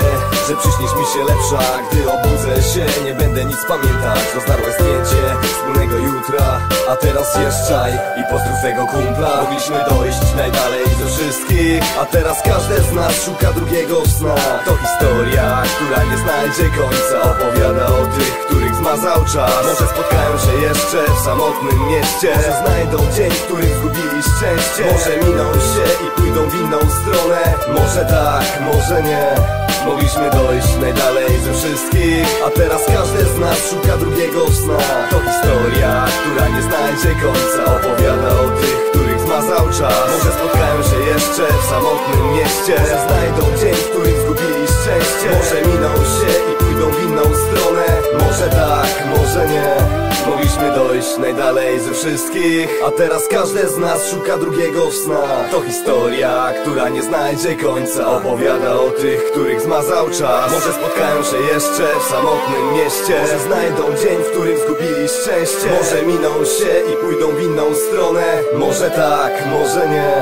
że przyśnisz mi się lepsza. Gdy obudzę się, nie będę nic pamiętać. Rozdarłe zdjęcie wspólnego jutra. A teraz jeżdżaj i pozdrów tego kumpla. Mogliśmy dojść najdalej ze wszystkich, a teraz każdy z nas szuka drugiego w snach. To historia, która nie znajdzie końca, opowiada o tych, których zmazał czas. Może spotkają się jeszcze w samotnym mieście, może znajdą dzień, w którym zgubili szczęście. Może miną się i pójdą w inną stronę. Może tak, może nie. Mogliśmy dojść najdalej ze wszystkich, a teraz każdy z nas szuka drugiego w snach. To historia, która nie znajdzie końca, opowiada o tych, których zmazał czas. Może spotkają się jeszcze w samotnym mieście, może znajdą dzień, w którym zgubili szczęście. Może miną się i pójdą w inną stronę. Może tak, może nie. Mogliśmy dojść najdalej ze wszystkich, a teraz każdy z nas szuka drugiego w snach. To historia, która nie znajdzie końca, opowiada o tych, których zmazał czas. Może spotkają się jeszcze w samotnym mieście, może znajdą dzień, w którym zgubili szczęście. Może miną się i pójdą w inną stronę. Może tak, może nie.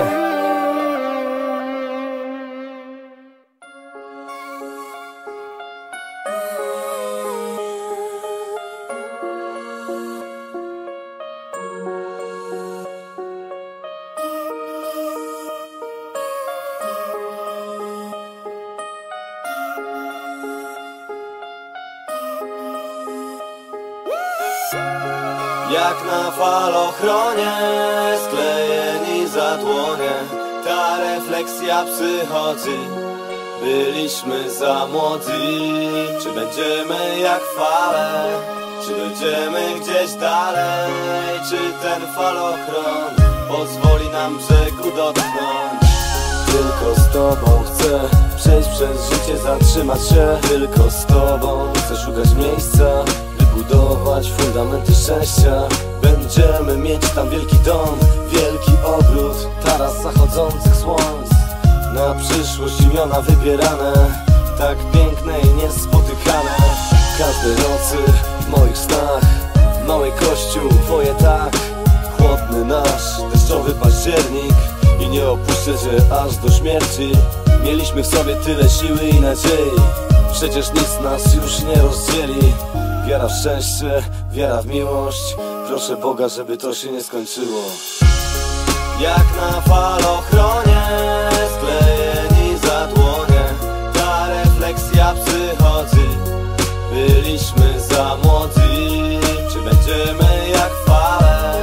Jak na falochronie sklejeni za dłonie, ta refleksja przychodzi. Byliśmy za młodzi. Czy będziemy jak fale? Czy dojdziemy gdzieś dalej? Czy ten falochron pozwoli nam brzegu dotknąć? Tylko z tobą chcę przejść przez życie, zatrzymać się. Tylko z tobą chcę szukać miejsca, budować fundamenty szczęścia. Będziemy mieć tam wielki dom, wielki ogród, taras zachodzących słońc. Na przyszłość imiona wybierane, tak piękne i niespotykane. Każdej nocy w moich snach, mały kościół woje tak. Chłodny nasz, deszczowy październik, i nie opuszczę cię aż do śmierci. Mieliśmy w sobie tyle siły i nadziei, przecież nic nas już nie rozdzieli. Wiara w szczęście, wiara w miłość. Proszę Boga, żeby to się nie skończyło. Jak na falochronie sklejeni za dłonie, ta refleksja przychodzi. Byliśmy za młodzi. Czy będziemy jak fale?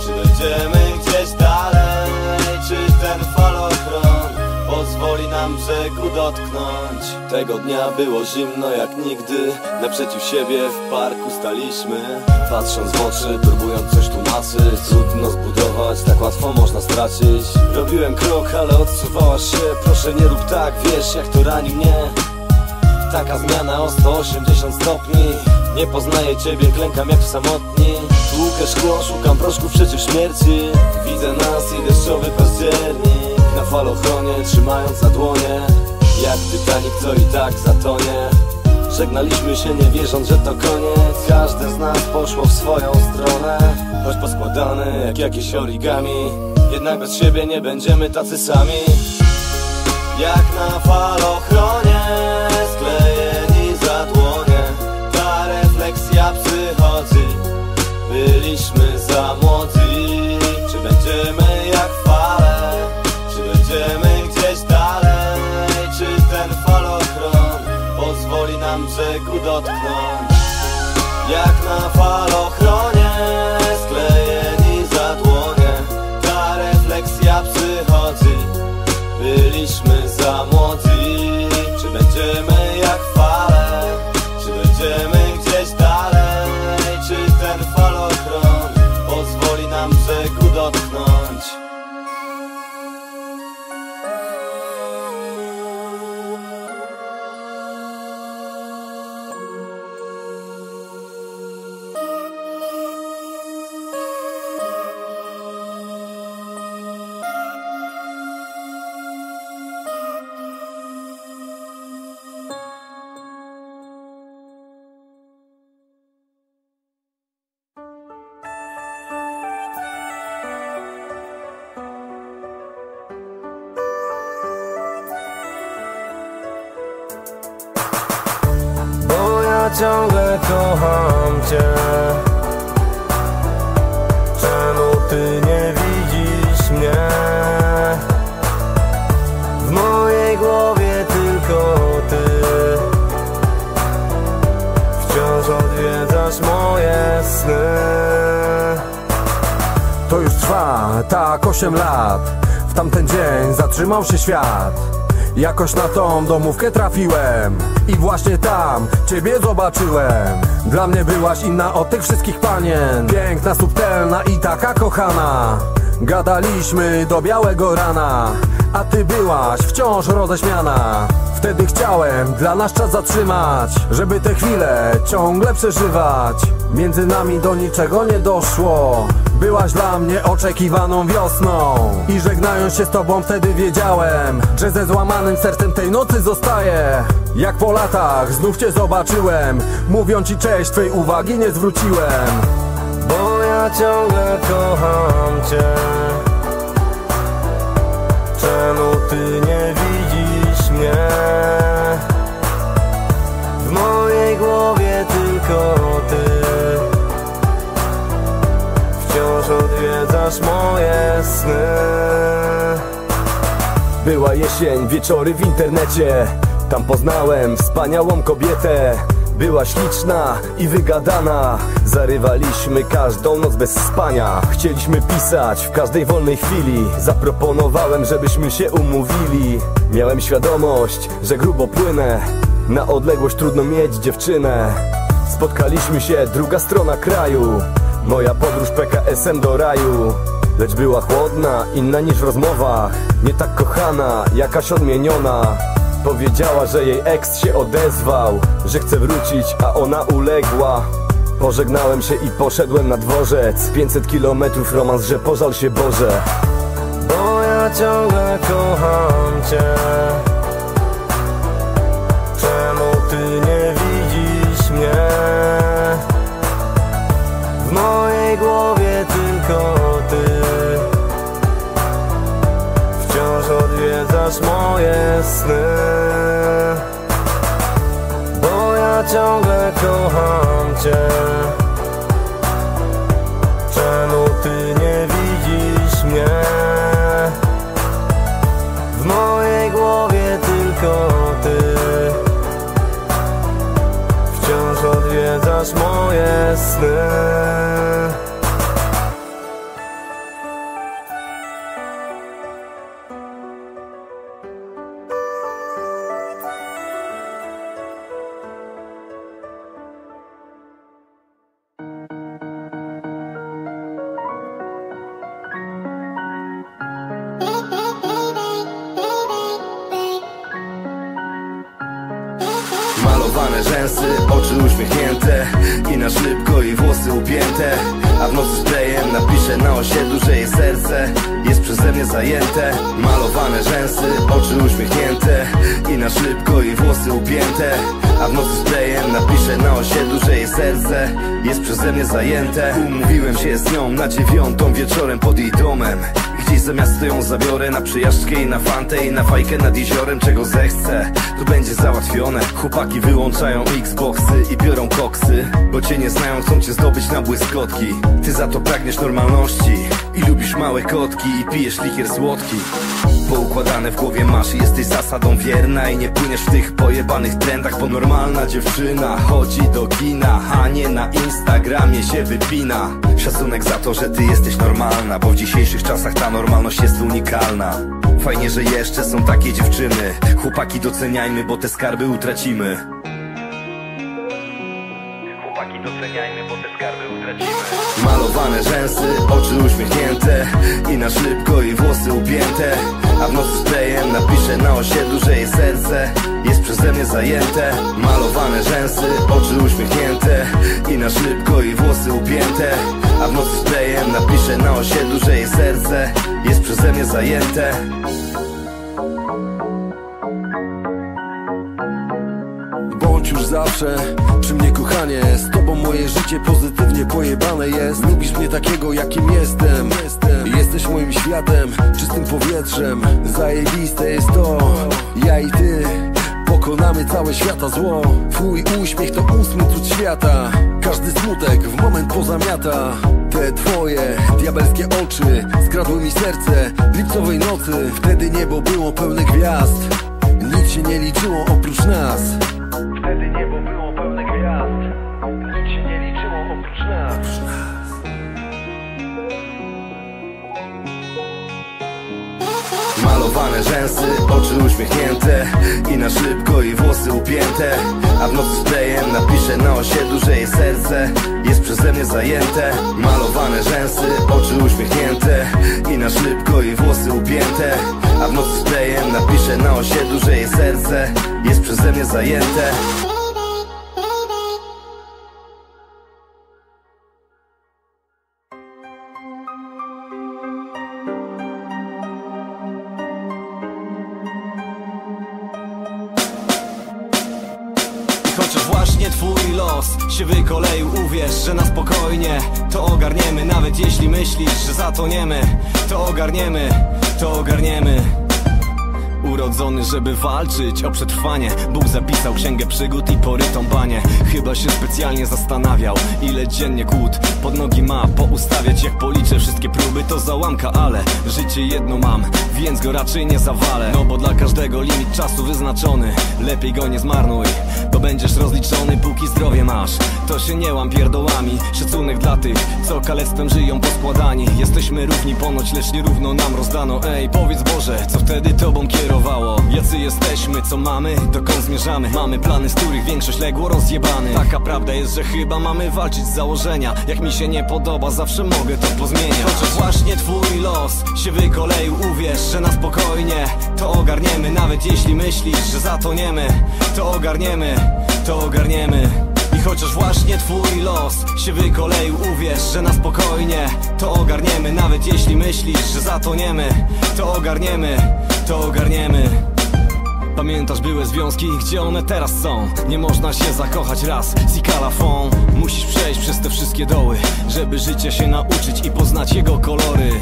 Czy dojdziemy gdzieś dalej? Czy ten falochron pozwoli nam brzegu dotknąć? Tego dnia było zimno jak nigdy. Naprzeciw siebie w parku staliśmy, patrząc w oczy, próbując coś tłumaczyć. Trudno zbudować, tak łatwo można stracić. Robiłem krok, ale odsuwałaś się. Proszę nie rób tak, wiesz jak to rani mnie. Taka zmiana o 180 stopni. Nie poznaję ciebie, klękam jak w samotni. Tłukę szkło, szukam proszków przeciw śmierci. Widzę nas i deszczowy październik, na falochronie trzymając za dłonie. Jak Titanic, co i tak zatonie. Żegnaliśmy się nie wierząc, że to koniec. Każde z nas poszło w swoją stronę, choć poskładane jak jakieś origami. Jednak bez siebie nie będziemy tacy sami. Jak na falochronie sklejeni za dłonie, ta refleksja przychodzi. Byliśmy za młodzi. Czy będziemy jak fale? Czy będziemy gdzieś dalej? Czy ten falochron pozwoli nam brzegu dotknąć? Jak na falochronie sklejeni za dłonie, ta refleksja przychodzi. Byliśmy za młodzi. Czy będziemy jak fale? Czy będziemy gdzieś dalej? Czy ten falochron pozwoli nam brzegu dotknąć? Ciągle kocham cię. Czemu ty nie widzisz mnie? W mojej głowie tylko ty. Wciąż odwiedzasz moje sny. To już trwa, tak 8 lat. W tamten dzień zatrzymał się świat. Jakoś na tą domówkę trafiłem i właśnie tam ciebie zobaczyłem. Dla mnie byłaś inna od tych wszystkich panien, piękna, subtelna i taka kochana. Gadaliśmy do białego rana, a ty byłaś wciąż roześmiana. Wtedy chciałem dla nas czas zatrzymać, żeby te chwile ciągle przeżywać. Między nami do niczego nie doszło. Byłaś dla mnie oczekiwaną wiosną i żegnając się z tobą wtedy wiedziałem, że ze złamanym sercem tej nocy zostaję. Jak po latach znów cię zobaczyłem, mówiąc ci cześć, twej uwagi nie zwróciłem. Bo ja ciągle kocham cię. Czemu ty nie widzisz mnie? W mojej głowie tylko ty. Wciąż odwiedzasz moje sny. Była jesień, wieczory w internecie. Tam poznałem wspaniałą kobietę. Była śliczna i wygadana. Zarywaliśmy każdą noc bez spania. Chcieliśmy pisać w każdej wolnej chwili. Zaproponowałem, żebyśmy się umówili. Miałem świadomość, że grubo płynę. Na odległość trudno mieć dziewczynę. Spotkaliśmy się, druga strona kraju. Moja podróż PKS-em do raju. lecz była chłodna, inna niż w rozmowach. Nie tak kochana, jakaś odmieniona. Powiedziała, że jej eks się odezwał, że chce wrócić, a ona uległa. Pożegnałem się i poszedłem na dworzec. 500 kilometrów romans, że pożal się Boże. Bo ja ciągle kocham Cię. Czemu Ty nie widzisz mnie? W mojej głowie tylko Ty. Wciąż odwiedzasz moje sny. Ciągle kocham Cię. Czemu Ty nie widzisz mnie? W mojej głowie tylko Ty. Wciąż odwiedzasz moje sny. Malowane rzęsy, oczy uśmiechnięte i na szybko i włosy upięte. A w nocy sprayem napiszę na osiedlu, że jej serce jest przeze mnie zajęte. Malowane rzęsy, oczy uśmiechnięte i na szybko i włosy upięte. A w nocy sprayem napiszę na osiedlu, że jej serce jest przeze mnie zajęte. Umówiłem się z nią na 9 wieczorem pod jej domem. Dziś zamiast to ją zabiorę na przejażdżkę i na fantę i na fajkę nad jeziorem. Czego zechcę, to będzie załatwione. Chłopaki wyłączają Xboxy i biorą koksy, bo cię nie znają, chcą cię zdobyć na błyskotki. Ty za to pragniesz normalności i lubisz małe kotki i pijesz likier słodki. Poukładane w głowie masz i jesteś zasadą wierna i nie płyniesz w tych pojebanych trendach, bo normalna dziewczyna chodzi do kina, a nie na Instagramie się wypina. Szacunek za to, że ty jesteś normalna, bo w dzisiejszych czasach ta normalność jest unikalna. Fajnie, że jeszcze są takie dziewczyny. Chłopaki, doceniajmy, bo te skarby utracimy. Chłopaki, doceniajmy, bo te skarby utracimy. Malowane rzęsy, oczy uśmiechnięte i na szybko i włosy upięte. A w nocy sprayem napiszę na osiedlu, że jej serce jest przeze mnie zajęte. Malowane rzęsy, oczy uśmiechnięte i na szybko i włosy upięte. A w nocy sprayem napiszę na osiedlu, że jej serce jest przeze mnie zajęte. Bądź już zawsze przy mnie, kochanie. Z tobą moje życie pozytywnie pojebane jest. Lubisz mnie takiego, jakim jestem. Jesteś moim światem, czystym powietrzem. Zajebiste jest to, ja i ty. Pokonamy całe świata zło. Twój uśmiech to 8 cud świata. Każdy smutek w moment pozamiata. Te twoje diabelskie oczy skradły mi serce lipcowej nocy. Wtedy niebo było pełne gwiazd, nic się nie liczyło oprócz nas. Wtedy niebo było pełne gwiazd, nic się nie liczyło oprócz nas. Malowane rzęsy, oczy uśmiechnięte i na szybko i włosy upięte. A w nocy sprayem napiszę na osiedlu, że jej serce jest przeze mnie zajęte. Malowane rzęsy, oczy uśmiechnięte i na szybko i włosy upięte. A w nocy sprayem napiszę na osiedlu, że jej serce jest przeze mnie zajęte. Twój los się wykoleił, uwierz, że na spokojnie to ogarniemy. Nawet jeśli myślisz, że zatoniemy, to ogarniemy, to ogarniemy. Urodzony, żeby walczyć o przetrwanie, Bóg zapisał księgę przygód i porytąbanie. Chyba się specjalnie zastanawiał, ile dziennie kłód pod nogi ma poustawiać. Jak policzę wszystkie próby, to załamka, ale życie jedno mam, więc go raczej nie zawalę. No bo dla każdego limit czasu wyznaczony, lepiej go nie zmarnuj. to będziesz rozliczony, póki zdrowie masz. To się nie łam pierdołami. Szacunek dla tych, co kalectwem żyją poskładani. Jesteśmy równi ponoć, lecz nierówno nam rozdano. Ej, powiedz Boże, co wtedy tobą kierowało? Jacy jesteśmy, co mamy, dokąd zmierzamy? Mamy plany, z których większość legło rozjebany. Taka prawda jest, że chyba mamy walczyć z założenia. Jak mi się nie podoba, zawsze mogę to pozmieniać. Chociaż właśnie twój los się wykoleił, uwierz, że na spokojnie to ogarniemy. Nawet jeśli myślisz, że zatoniemy, to ogarniemy, to ogarniemy. Chociaż właśnie twój los się wykoleił, uwierz, że na spokojnie to ogarniemy. Nawet jeśli myślisz, że zatoniemy, to ogarniemy, to ogarniemy. Pamiętasz były związki, gdzie one teraz są? Nie można się zakochać raz, sikalafon. Musisz przejść przez te wszystkie doły, żeby życia się nauczyć i poznać jego kolory.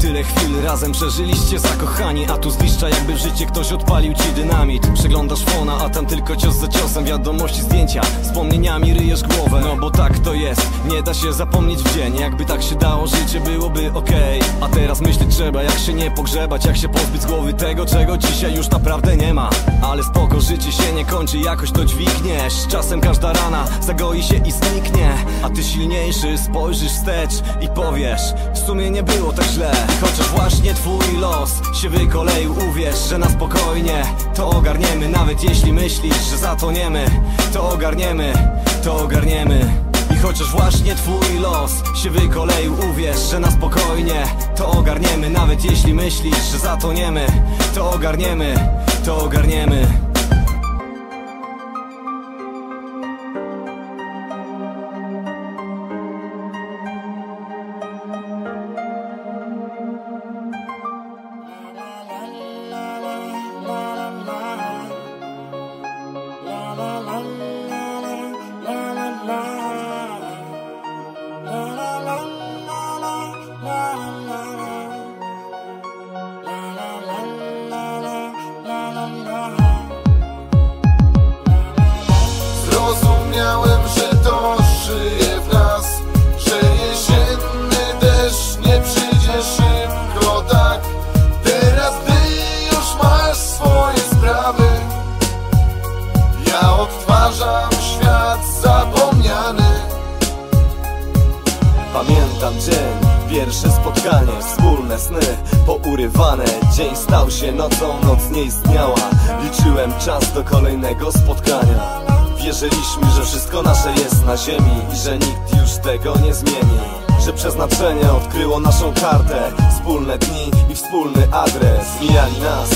Tyle chwil razem przeżyliście zakochani, a tu zniszcza, jakby w życie ktoś odpalił ci dynamit. Przeglądasz fona, a tam tylko cios za ciosem, wiadomości, zdjęcia, wspomnieniami ryjesz głowę. No bo tak to jest, nie da się zapomnieć w dzień. Jakby tak się dało, życie byłoby okej. A teraz myśleć trzeba, jak się nie pogrzebać, jak się pozbyć z głowy tego, czego dzisiaj już naprawdę nie ma. Ale spoko, życie się nie kończy, jakoś to dźwigniesz. Czasem każda rana zagoi się i zniknie, a ty silniejszy spojrzysz wstecz i powiesz, w sumie nie było tak źle. Chociaż właśnie twój los się wykoleił, uwierz, że na spokojnie to ogarniemy. Nawet jeśli myślisz, że zatoniemy, to ogarniemy, to ogarniemy. Chociaż właśnie twój los się wykoleił, uwierz, że na spokojnie to ogarniemy. Nawet jeśli myślisz, że zatoniemy, to ogarniemy, to ogarniemy. Pamiętam dzień, pierwsze spotkanie, wspólne sny pourywane. Dzień stał się nocą, noc nie istniała. Liczyłem czas do kolejnego spotkania. Wierzyliśmy, że wszystko nasze jest na ziemi i że nikt już tego nie zmieni. Że przeznaczenie odkryło naszą kartę, wspólne dni i wspólny adres. Mijali nas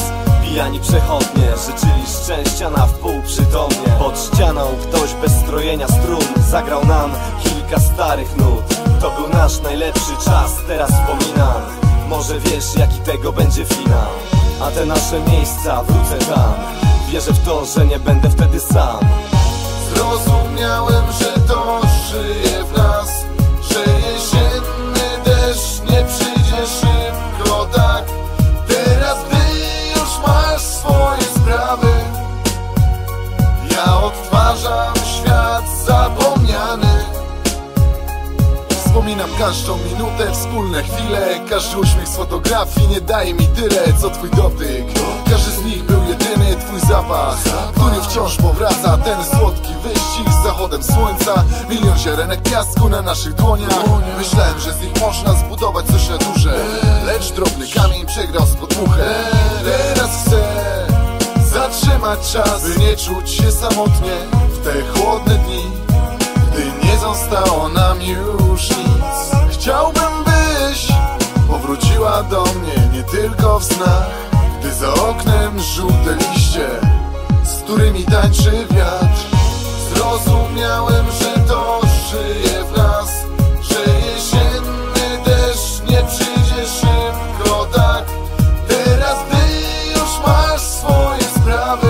pijani przechodnie, życzyli szczęścia na wpół przytomnie. Pod ścianą ktoś bez strojenia strun zagrał nam kilka starych nut. To był nasz najlepszy czas, teraz wspominam. Może wiesz, jaki tego będzie finał. A te nasze miejsca wrócę tam. Wierzę w to, że nie będę wtedy sam. Zrozumiałem, że to żyje w nas, że jesienny deszcz nie przyjdzie szybko tak. Teraz ty już masz swoje sprawy. Ja odtwarzam świat zapomniany. Wspominam każdą minutę, wspólne chwile. Każdy uśmiech z fotografii nie daje mi tyle, co twój dotyk. Każdy z nich był jedyny, twój zapach, który wciąż powraca. Ten słodki wyścig z zachodem słońca, milion ziarenek piasku na naszych dłoniach. Myślałem, że z nich można zbudować coś na duże, lecz drobny kamień przegrał z podmuchem. Teraz chcę zatrzymać czas, by nie czuć się samotnie w te chłodne dni, gdy nie zostało nam już nic. Chciałbym, byś powróciła do mnie nie tylko w snach, gdy za oknem żółte liście, z którymi tańczy wiatr. Zrozumiałem, że to żyje w nas, że jesienny deszcz nie przyjdzie szybko tak. Teraz ty już masz swoje sprawy.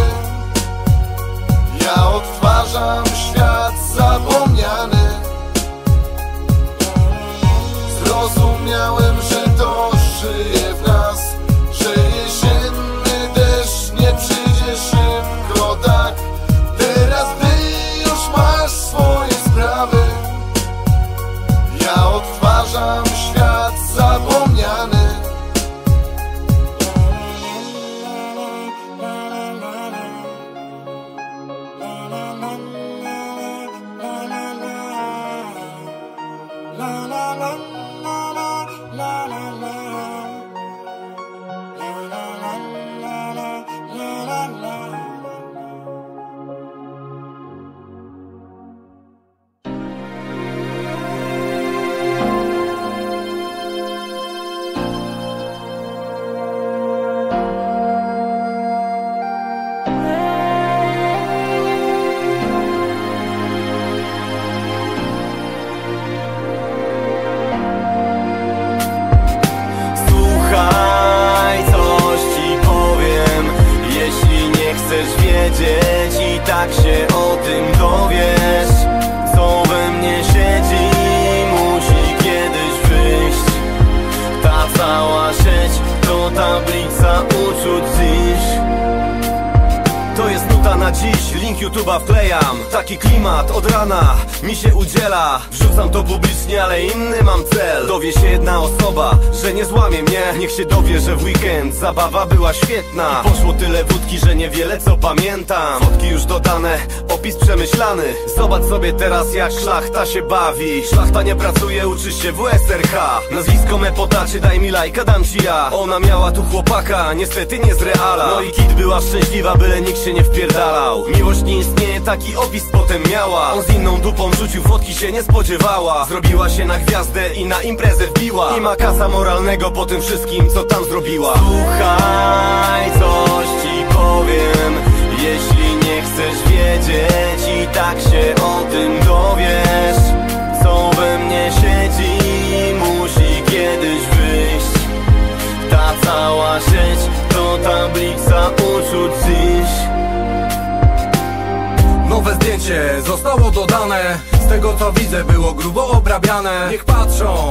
Ja odtwarzam świat zapomniany. Zrozumiałem, że to żyje w nas, że jesienny deszcz nie przyjdzie szybko tak. Teraz ty już masz swoje sprawy. Ja odtwarzam świat zapomniany. jak się o tym dowiesz, co we mnie siedzi, musi kiedyś wyjść. Ta cała sieć to tablica uczuć dziś. To jest nuta na dziś, link YouTube'a wklejam. Taki klimat od rana mi się udziela. Wrzucam to publicznie, ale inny mam cel. Dowie się jedna osoba, że nie złamie mnie. Niech się dowie, że w weekend zabawa była świetna. I poszło tyle wódki, że niewiele co pamiętam. Fotki już dodane, opis przemyślany. Zobacz sobie teraz, jak szlachta się bawi. Szlachta nie pracuje, uczy się w SRH. Nazwisko me potaczy, daj mi lajka, dam ci ja. Ona miała tu chłopaka, niestety nie z Reala. No i Kit była szczęśliwa, byle nikt się nie wpierdalał. Miłość nie istnieje, taki opis potem miała. On z inną dupą rzucił fotki, się nie spodziewała. Zrobiła się na gwiazdę i na imprezę wbiła. I ma kasa moralnego po tym wszystkim, co tam zrobiła. Słuchaj, coś ci powiem, jeśli nie chcesz wiedzieć i tak się o tym dowiesz, co we mnie siedzi, musi kiedyś wyjść. Ta cała sieć to tablica uczuć dziś. Nowe zdjęcie zostało dodane. Z tego co widzę było grubo obrabiane. Niech patrzą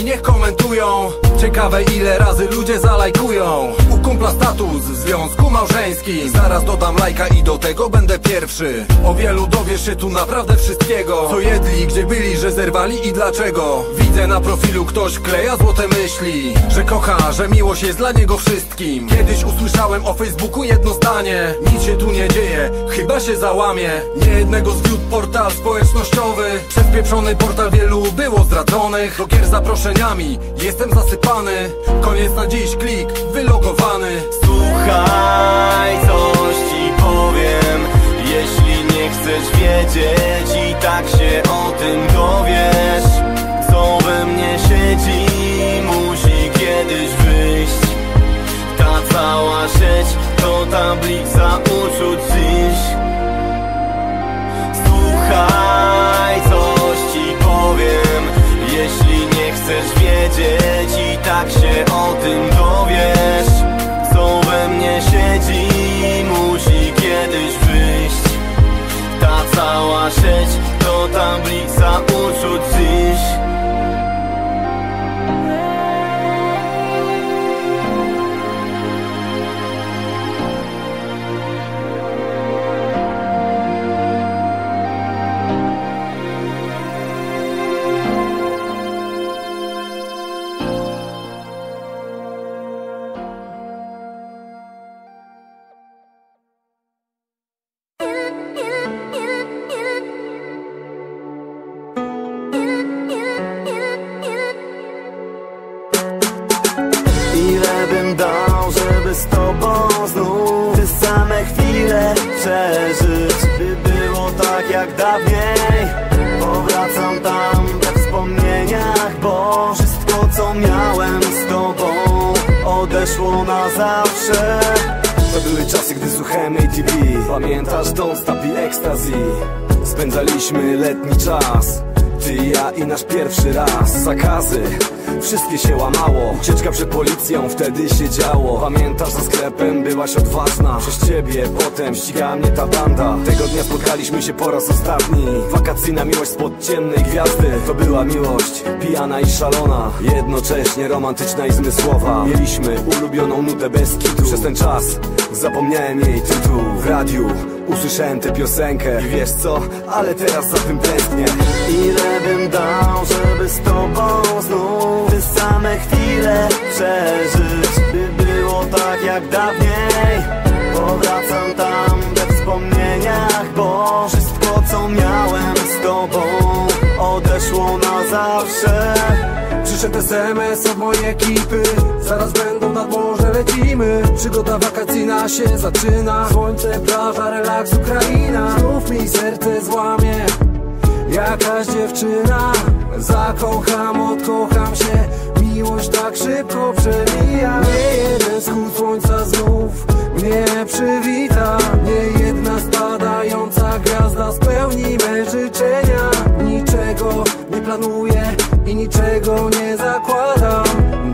i niech komentują. Ciekawe ile razy ludzie zalajkują. U kumpla status w związku małżeńskim. Zaraz dodam lajka i do tego będę pierwszy. O wielu dowiesz się tu naprawdę wszystkiego. Co jedli, gdzie byli, że zerwali i dlaczego. Widzę na profilu ktoś kleja złote myśli. Że kocha, że miłość jest dla niego wszystkim. Kiedyś usłyszałem o Facebooku jedno zdanie. Nic się tu nie dzieje, chyba się załamie. Niejednego zwiódł portal społecznościowy. Przez pieprzony portal wielu było zdradzonych. Do gier zaproszeniami jestem zasypany. Koniec na dziś, klik wylogowany. Słuchaj, coś ci powiem, jeśli nie chcesz wiedzieć i tak się o tym dowiesz, co we mnie siedzi, musi kiedyś wyjść. Ta cała sieć to tablica uczuć dziś. Słuchaj, coś ci powiem, jeśli nie chcesz wiedzieć i tak się o tym dowiesz, co we mnie siedzi, musi kiedyś wyjść. Ta cała sieć to tablica uczuć dziś. Pamiętasz Don't Stop i Ecstasy? Spędzaliśmy letni czas, ty, ja i nasz pierwszy raz. Zakazy, wszystkie się łamało. Ucieczka przed policją, wtedy się działo. Pamiętasz, za sklepem byłaś odważna. Przez ciebie potem ścigała mnie ta banda. Tego dnia spotkaliśmy się po raz ostatni. Wakacyjna miłość spod ciemnej gwiazdy. To była miłość pijana i szalona, jednocześnie romantyczna i zmysłowa. Mieliśmy ulubioną nutę bez kitu. Przez ten czas zapomniałem jej tytuł. W radiu usłyszałem tę piosenkę i wiesz co, ale teraz za tym tęsknię. Ile bym dał, żeby z tobą znów te same chwile przeżyć, by było tak jak dawniej. Powracam tam we wspomnieniach, bo wszystko co miałem z tobą odeszło na zawsze. Przyszedł SMS od mojej ekipy. Zaraz będą nad morze, lecimy. Przygoda wakacyjna się zaczyna. Słońce, plaża, relaks, Ukraina. Znów mi serce złamie jakaś dziewczyna. Zakocham, odkocham się. Miłość tak szybko przemija. Nie jeden wschód słońca znów mnie przywita. Nie jedna spadająca gwiazda spełni me życzenia. Niczego nie planuję i niczego nie zakładam.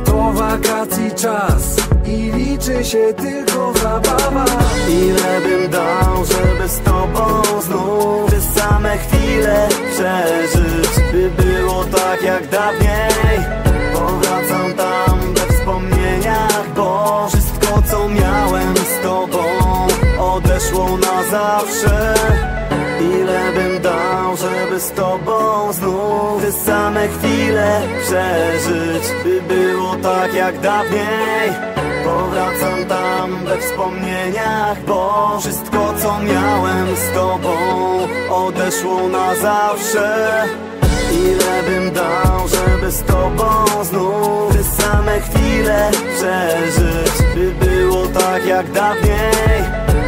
To wakacji czas i liczy kończy się tylko zabawa. Ile bym dał, żeby z tobą znów te same chwile przeżyć, by było tak jak dawniej. Powracam tam we wspomnieniach, bo wszystko co miałem z tobą odeszło na zawsze. Ile bym dał, żeby z tobą znów te same chwile przeżyć, by było tak jak dawniej. Powracam tam we wspomnieniach, bo wszystko co miałem z tobą odeszło na zawsze. Ile bym dał, żeby z tobą znów te same chwile przeżyć, by było tak jak dawniej.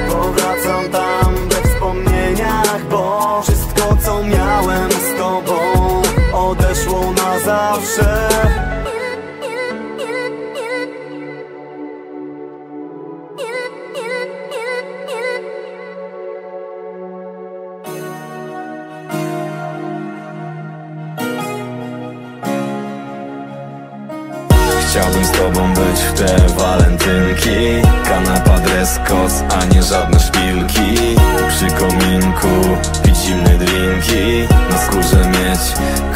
Powracam tam we wspomnieniach, bo wszystko co miałem z tobą odeszło na zawsze. Chciałbym z tobą być w te walentynki, kanapa, dress code, a nie żadne szpilki. Przy kominku pić zimne drinki, na skórze mieć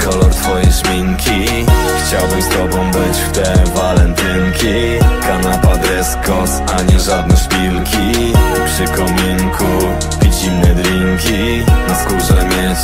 kolor twojej szminki. Chciałbym z tobą być w te walentynki, kanapa, dress code, a nie żadne szpilki. Przy kominku pić zimne drinki, na skórze mieć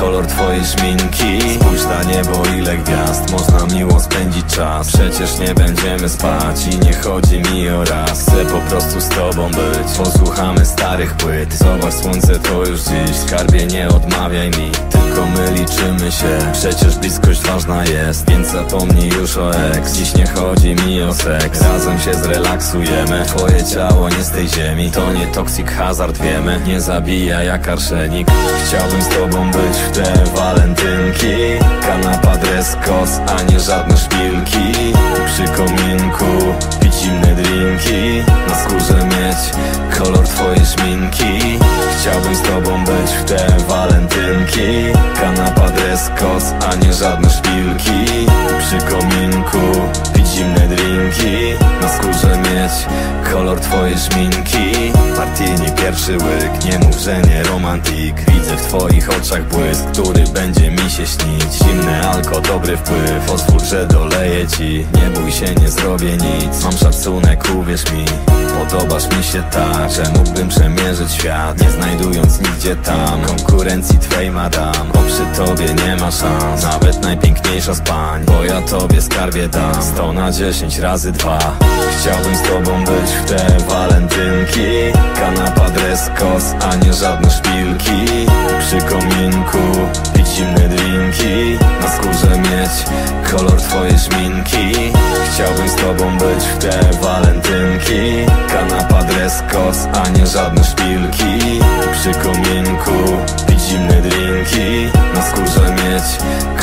kolor twojej szminki. Spójrz na niebo, ile gwiazd, można miło spędzić czas. Przecież nie będziemy spać i nie chodzi mi o raz. Chcę po prostu z tobą być, posłuchamy starych płyt. Zobacz, słońce to już dziś, skarbie nie odmawiaj mi. Tylko my liczymy się, przecież bliskość ważna jest. Więc zapomnij już o eks, dziś nie chodzi mi o seks. Razem się zrelaksujemy, twoje ciało nie z tej ziemi. To nie toksik hazard, wiemy, nie zabija jak arszenik. Chciałbym z tobą być w te walentynki, kanapa, dress code, a nie żadne szpilki. Przy kominku pić zimne drinki, na skórze mieć kolor twojej szminki. Chciałbym z tobą być w te walentynki, kanapa, dress code, a nie żadne szpilki. Przy kominku pić zimne drinki, na skórze mieć kolor twojej szminki. Martini, pierwszy łyk, nie mów, że nie romantik. Widzę w twoich oczach błysk, który będzie mi się śnić. Zimne alko, dobry wpływ, pozwól, że doleję ci. Nie bój się, nie zrobię nic, mam szacunek, uwierz mi. Podobasz mi się tak, że mógłbym przemierzyć świat, nie znajdując nigdzie tam konkurencji twej madam. Bo przy tobie nie ma szans, nawet najpiękniejsza z pań, bo ja tobie skarbie dam 100 na 10 razy 2. Chciałbym z tobą być w te walentynki, kanapa, dress code, a nie żadne szpilki. Przy kominku pić zimne drinki, na skórze mieć kolor twojej szminki. Chciałbym z tobą być w te walentynki, kanapa, dress code, a nie żadne szpilki. Przy kominku pić zimne drinki, na skórze mieć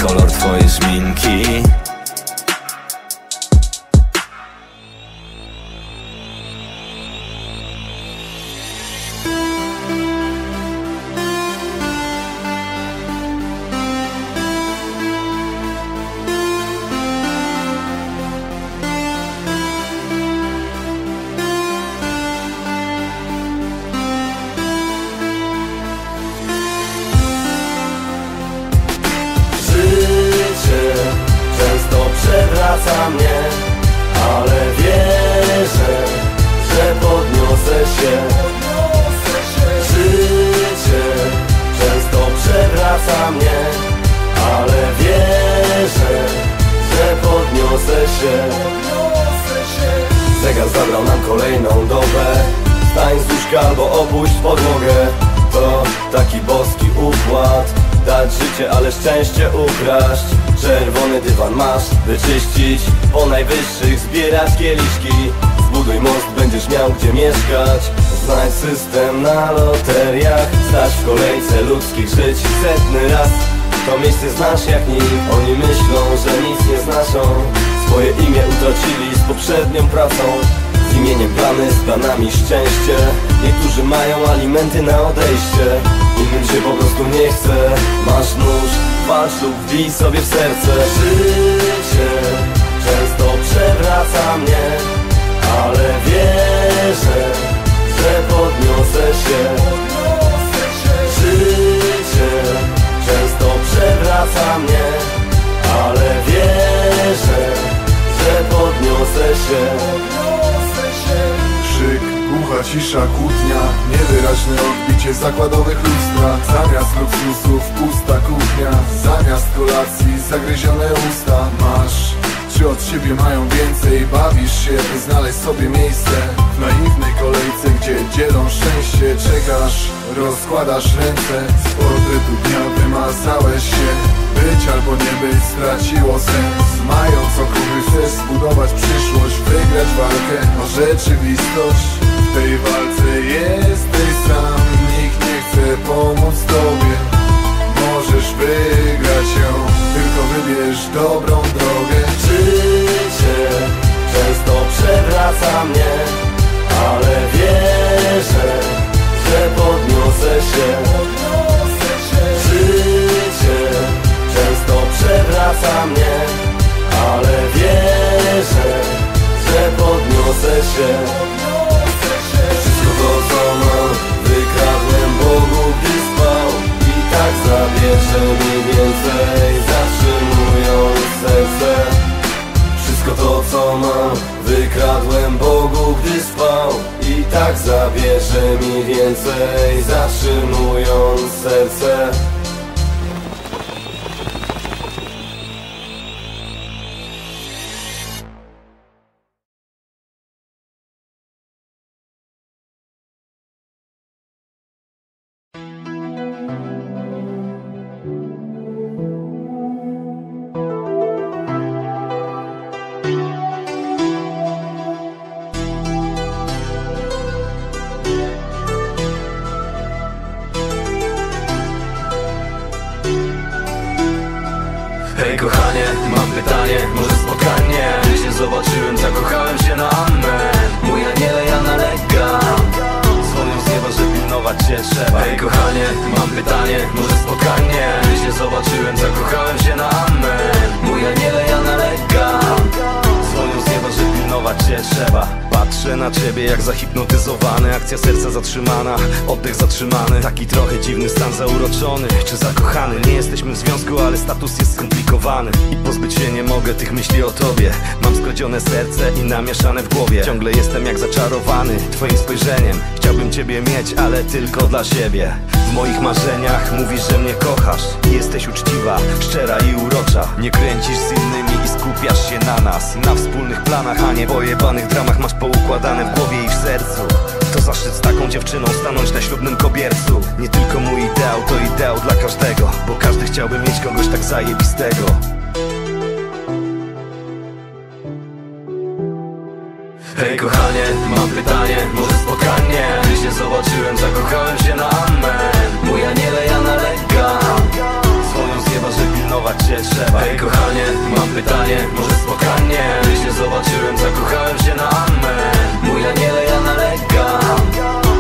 kolor twojej szminki. Znasz jak nic, oni myślą, że nic nie znaczą. Swoje imię utracili z poprzednią pracą, z imieniem plany, z planami szczęście. Niektórzy mają alimenty na odejście, innym się po prostu nie chce. Masz nóż, walcz lub bij sobie w serce. Życie często przewraca mnie, ale wierzę, że podniosę się. Życie często przewraca mnie, ale wierzę, że podniosę się. Krzyk, głucha cisza, kłótnia, niewyraźne odbicie zakładowych lustra. Zamiast luksusów pusta kuchnia, zamiast kolacji zagryzione usta. Masz, czy od siebie mają więcej? Bawisz się, by znaleźć sobie miejsce w naiwnej kolejce, gdzie dzielą szczęście. Czekasz, rozkładasz ręce, z portretu dnia wymazałeś się. Być albo nie być straciło sens. Mając okruchy chcesz zbudować przyszłość, wygrać walkę o rzeczywistość. W tej walce jesteś sam, nikt nie chce pomóc tobie. Możesz wygrać ją, tylko wybierz dobrą drogę. Życie często przewraca mnie, ale wierzę, że podniosę się. Życie często przewraca mnie, ale wierzę, że podniosę się. Wszystko to, co mam, wykradłem Bogu, gdy spał. I tak zabierze mi więcej, zatrzymując serce. Wszystko to, co mam, wykradłem Bogu, gdy spał. I tak zabierze mi więcej, zatrzymując serce. Taki trochę dziwny stan, zauroczony czy zakochany. Nie jesteśmy w związku, ale status jest skomplikowany. I pozbyć się nie mogę tych myśli o tobie. Mam skrodzione serce i namieszane w głowie. Ciągle jestem jak zaczarowany twoim spojrzeniem. Chciałbym ciebie mieć, ale tylko dla siebie. W moich marzeniach mówisz, że mnie kochasz. Jesteś uczciwa, szczera i urocza. Nie kręcisz z innymi i skupiasz się na nas, na wspólnych planach, a nie pojebanych dramach. Masz poukładane w głowie i w sercu. To zaszczyt z taką dziewczyną stanąć na ślubnym kobiercu. Nie tylko mój ideał, to ideał dla każdego, bo każdy chciałby mieć kogoś tak zajebistego. Hej kochanie, mam pytanie, może spotkanie? Gdy się zobaczyłem, zakochałem się na amen. Mój aniele, ja nalegam, swoją zjeba, że pilnować cię trzeba. Hej kochanie, mam pytanie, może spotkanie? Gdy się zobaczyłem, zakochałem się na amen. Mój aniele, ja nalegam,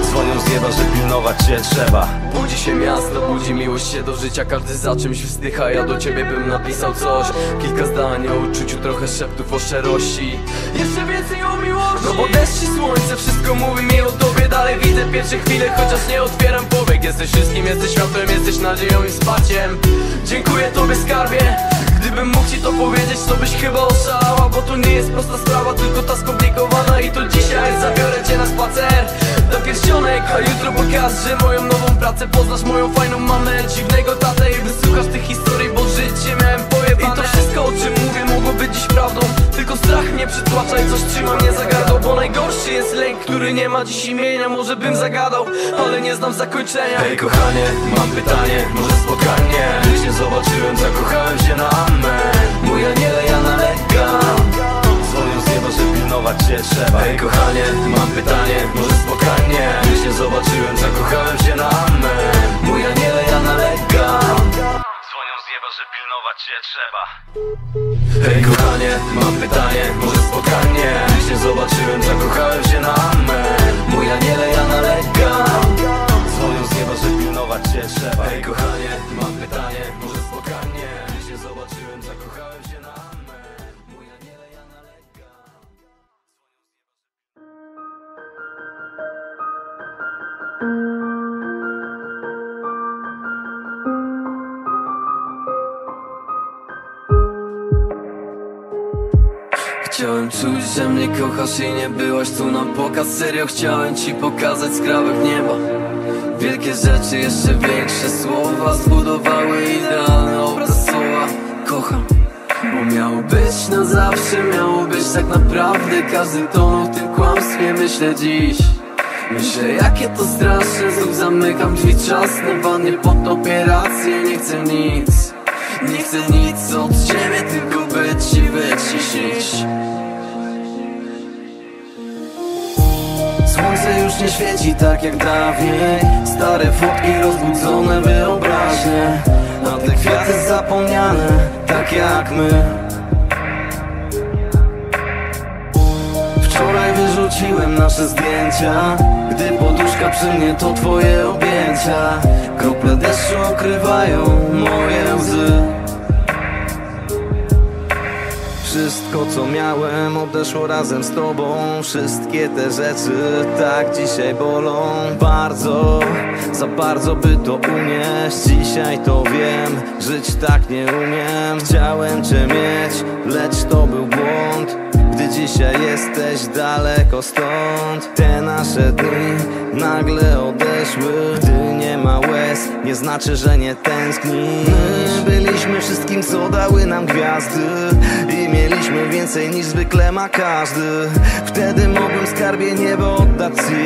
swoją zjeba, że pilnować cię trzeba. Budzi się miasto, budzi miłość się do życia. Każdy za czymś wzdycha, ja do ciebie bym napisał coś. Kilka zdań o uczuciu, trochę szeptów o szczerości, jeszcze więcej o miłości. No bo deszcz i słońce, wszystko mówi mi o tobie. Dalej widzę pierwsze chwile, chociaż nie otwieram powiek. Jesteś wszystkim, jesteś światłem, jesteś nadzieją i wsparciem. Dziękuję tobie skarbie. Gdybym mógł ci to powiedzieć, to byś chyba oszalała. Bo to nie jest prosta sprawa, tylko ta skomplikowana. I to dzisiaj zabiorę cię na spacer do pierścionek, a jutro pokaż, że moją nową pracę. Poznasz moją fajną mamę, dziwnego tatę i wysłuchasz tych historii, bo życie miałem pojebane. I to wszystko, o czym mówię, mogło być dziś prawdą. Tylko strach mnie przytłacza i coś trzyma mnie za gardło. Bo najgorszy jest lęk, który nie ma dziś imienia. Może bym zagadał, ale nie znam zakończenia. Hej kochanie, mam pytanie, może spotkanie? Gdy się zobaczyłem, zakochałem się na amen. Mój aniele, ja nalegam, swoją zjeba, że pilnować cię trzeba. Hej kochanie, mam pytanie, może spotkanie? Gdy się zobaczyłem, zakochałem się na amen. Mój aniele, ja nalegam, swoją zjeba, że pilnować cię trzeba. Hej kochanie, mam pytanie, może spotkanie? Gdy się zobaczyłem, zakochałem się na amen. Mój aniele, ja nalegam, swoją zjeba, że pilnować cię trzeba. Hej kochanie, mam pytanie, może spotkanie? Gdy się zobaczyłem, zakochałem się na amen. Chciałem czuć, że mnie kochasz i nie byłaś tu na pokaz. Serio chciałem ci pokazać skrawek nieba. Wielkie rzeczy, jeszcze większe słowa zbudowały idealny obraz słowa. Kocham, bo miało być na zawsze, miało być tak naprawdę. Każdy tonął w tym kłamstwie, myślę dziś. Myślę, jakie to straszne, znów zamykam drzwi czasne. Wannie pod operację, nie chcę nic. Nie chcę nic od ciebie, tylko być i wyciszyć. Słońce już nie świeci tak jak dawniej. Stare fotki, rozbudzone wyobraźnie. A te kwiaty zapomniane, tak jak my. Wczoraj wyrzuciłem nasze zdjęcia. Gdy poduszka przy mnie, to twoje objęcia. Krople deszczu okrywają moje łzy. Wszystko co miałem odeszło razem z tobą. Wszystkie te rzeczy tak dzisiaj bolą. Bardzo, za bardzo by to unieść. Dzisiaj to wiem, żyć tak nie umiem. Chciałem cię mieć, lecz to był błąd. Gdy dzisiaj jesteś daleko stąd. Te nasze dni nagle odeszły. Gdy nie ma łez, nie znaczy, że nie tęsknisz. My byliśmy wszystkim, co dały nam gwiazdy. I mieliśmy więcej niż zwykle ma każdy. Wtedy mogłem skarbie niebo oddać ci.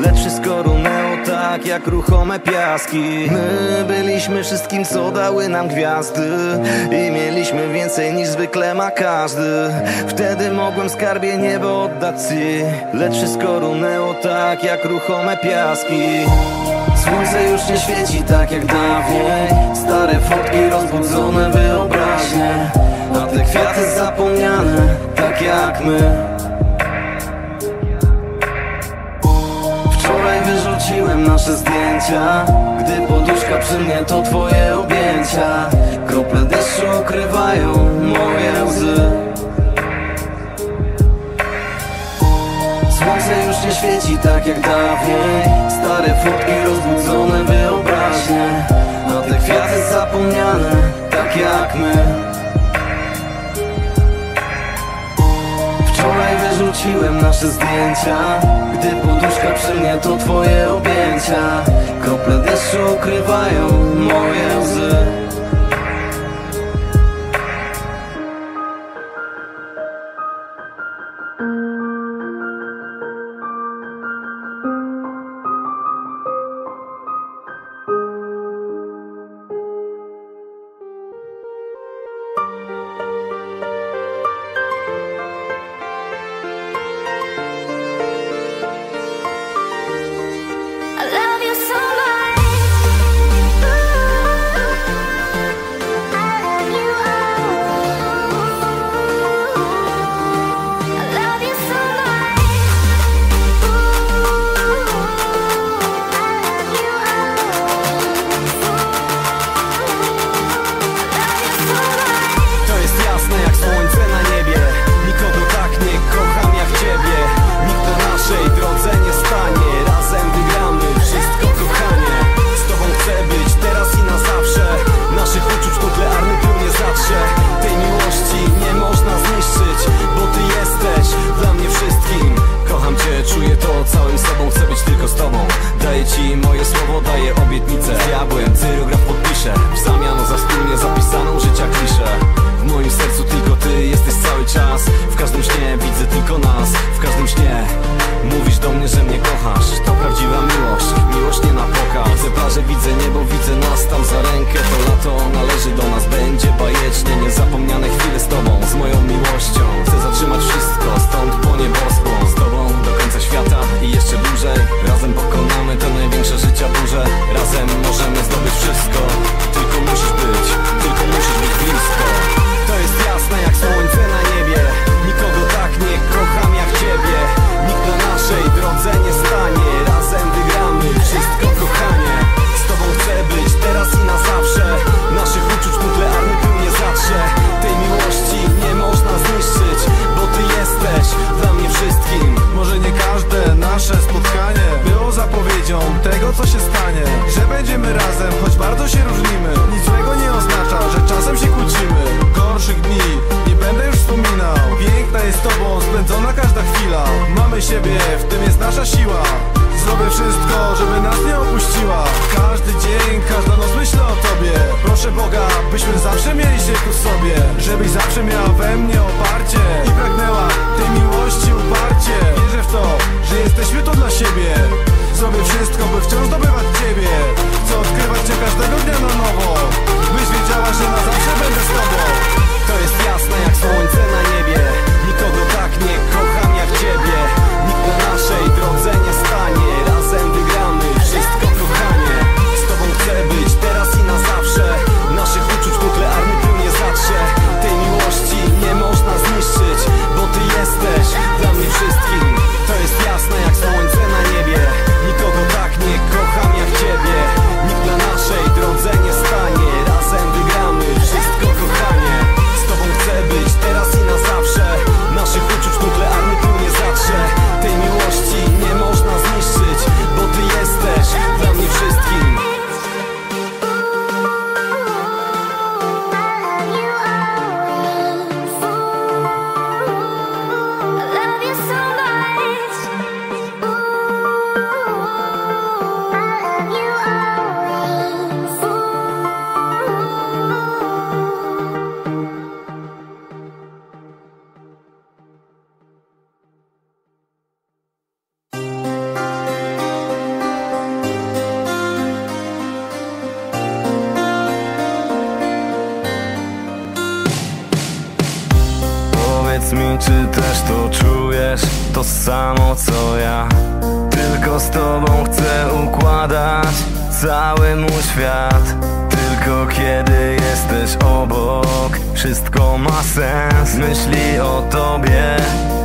Lecz wszystko runęło tak jak ruchome piaski. My byliśmy wszystkim, co dały nam gwiazdy. I mieliśmy więcej niż zwykle ma każdy. Wtedy mogłem skarbie niebo oddać ci. Lecz wszystko runęło tak jak ruchome piaski. Słońce już nie świeci tak jak dawniej. Stare fotki, rozbudzone wyobraźnie. A te kwiaty zapomniane, tak jak my. Wczoraj wyrzuciłem nasze zdjęcia. Gdy poduszka przy mnie, to twoje objęcia. Krople deszczu okrywają moje łzy. Słońce już nie świeci tak jak dawniej. Stare fotki, rozbudzone wyobraźnie. A te kwiaty zapomniane, tak jak my. Wczoraj wyrzuciłem nasze zdjęcia. Gdy poduszka przy mnie, to twoje objęcia. Krople deszczu okrywają moje łzy. I love you so much. nasza siła. Zrobię wszystko, żeby nas nie opuściła. Każdy dzień, każda noc myślę o Tobie. Proszę Boga, byśmy zawsze mieli się ku sobie, żebyś zawsze miała we mnie oparcie i pragnęła tej miłości uparcie. Wierzę w to, że jesteśmy tu dla siebie. Zrobię wszystko, by wciąż zdobywać Ciebie. Chcę odkrywać Cię każdego dnia na nowo, byś wiedziała, że na zawsze będę z Tobą. To jest jasne jak słońce na niebie. Nikogo tak nie kocham jak Ciebie. Nikt na naszej drodze nie stanie. Razem wygramy wszystko, kochanie. Z Tobą chcę być teraz i na zawsze. Naszych uczuć nuklearny pył nie zatrze. Tej miłości nie można zniszczyć, bo Ty jesteś dla mnie wszystkim. To jest jasne jak słońce na niebie. Nikogo tak nie kocham jak Ciebie. Nikt na naszej drodze nie stanie. Razem wygramy wszystko, kochanie. Z Tobą chcę być teraz i na zawsze. Naszych uczuć nuklearny pył nie zatrze. Tej miłości nie można zniszczyć, bo Ty jesteś dla mnie wszystkim. Czy też to czujesz, to samo co ja? Tylko z Tobą chcę układać cały mój świat. Tylko kiedy jesteś obok, wszystko ma sens. Myśli o Tobie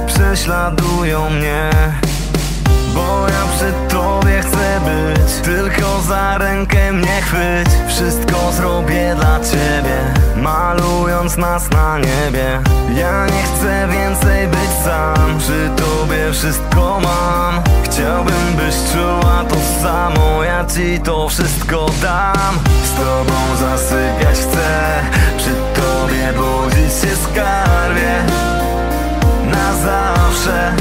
prześladują mnie, bo ja przy Tobie chcę być. Tylko za rękę mnie chwyć. Wszystko zrobię dla Ciebie, malując nas na niebie. Ja nie chcę więcej być sam, przy Tobie wszystko mam. Chciałbym, byś czuła to samo, ja Ci to wszystko dam. Z Tobą zasypiać chcę, przy Tobie budzić się skarbie na zawsze.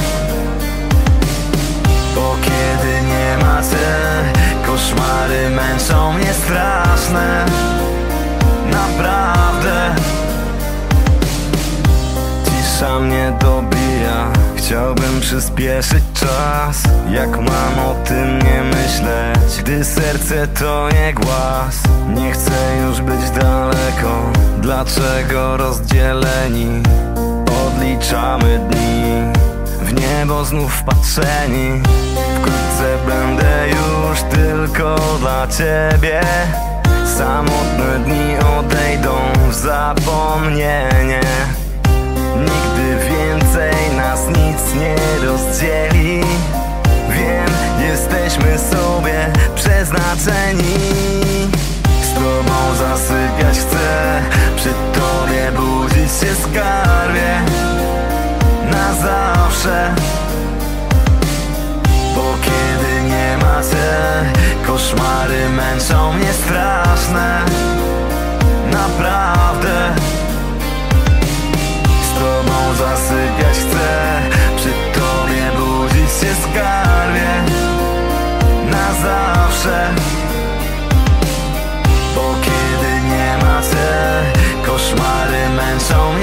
Bo kiedy nie ma Cię, koszmary męczą mnie straszne, naprawdę. Cisza mnie dobija, chciałbym przyspieszyć czas. Jak mam o tym nie myśleć, gdy serce to nie głaz. Nie chcę już być daleko, dlaczego rozdzieleni? Odliczamy dni, w niebo znów wpatrzeni. Wkrótce będę już tylko dla Ciebie. Samotne dni odejdą w zapomnienie. Nigdy więcej nas nic nie rozdzieli. Wiem, jesteśmy sobie przeznaczeni. Z Tobą zasypiać chcę, przy Tobie budzić się skarbie na zawsze. Bo kiedy nie ma Cię, koszmary męczą mnie straszne, naprawdę. Z Tobą zasypiać chcę, przy Tobie budzić się skarbie na zawsze. Bo kiedy nie ma Cię, koszmary męczą mnie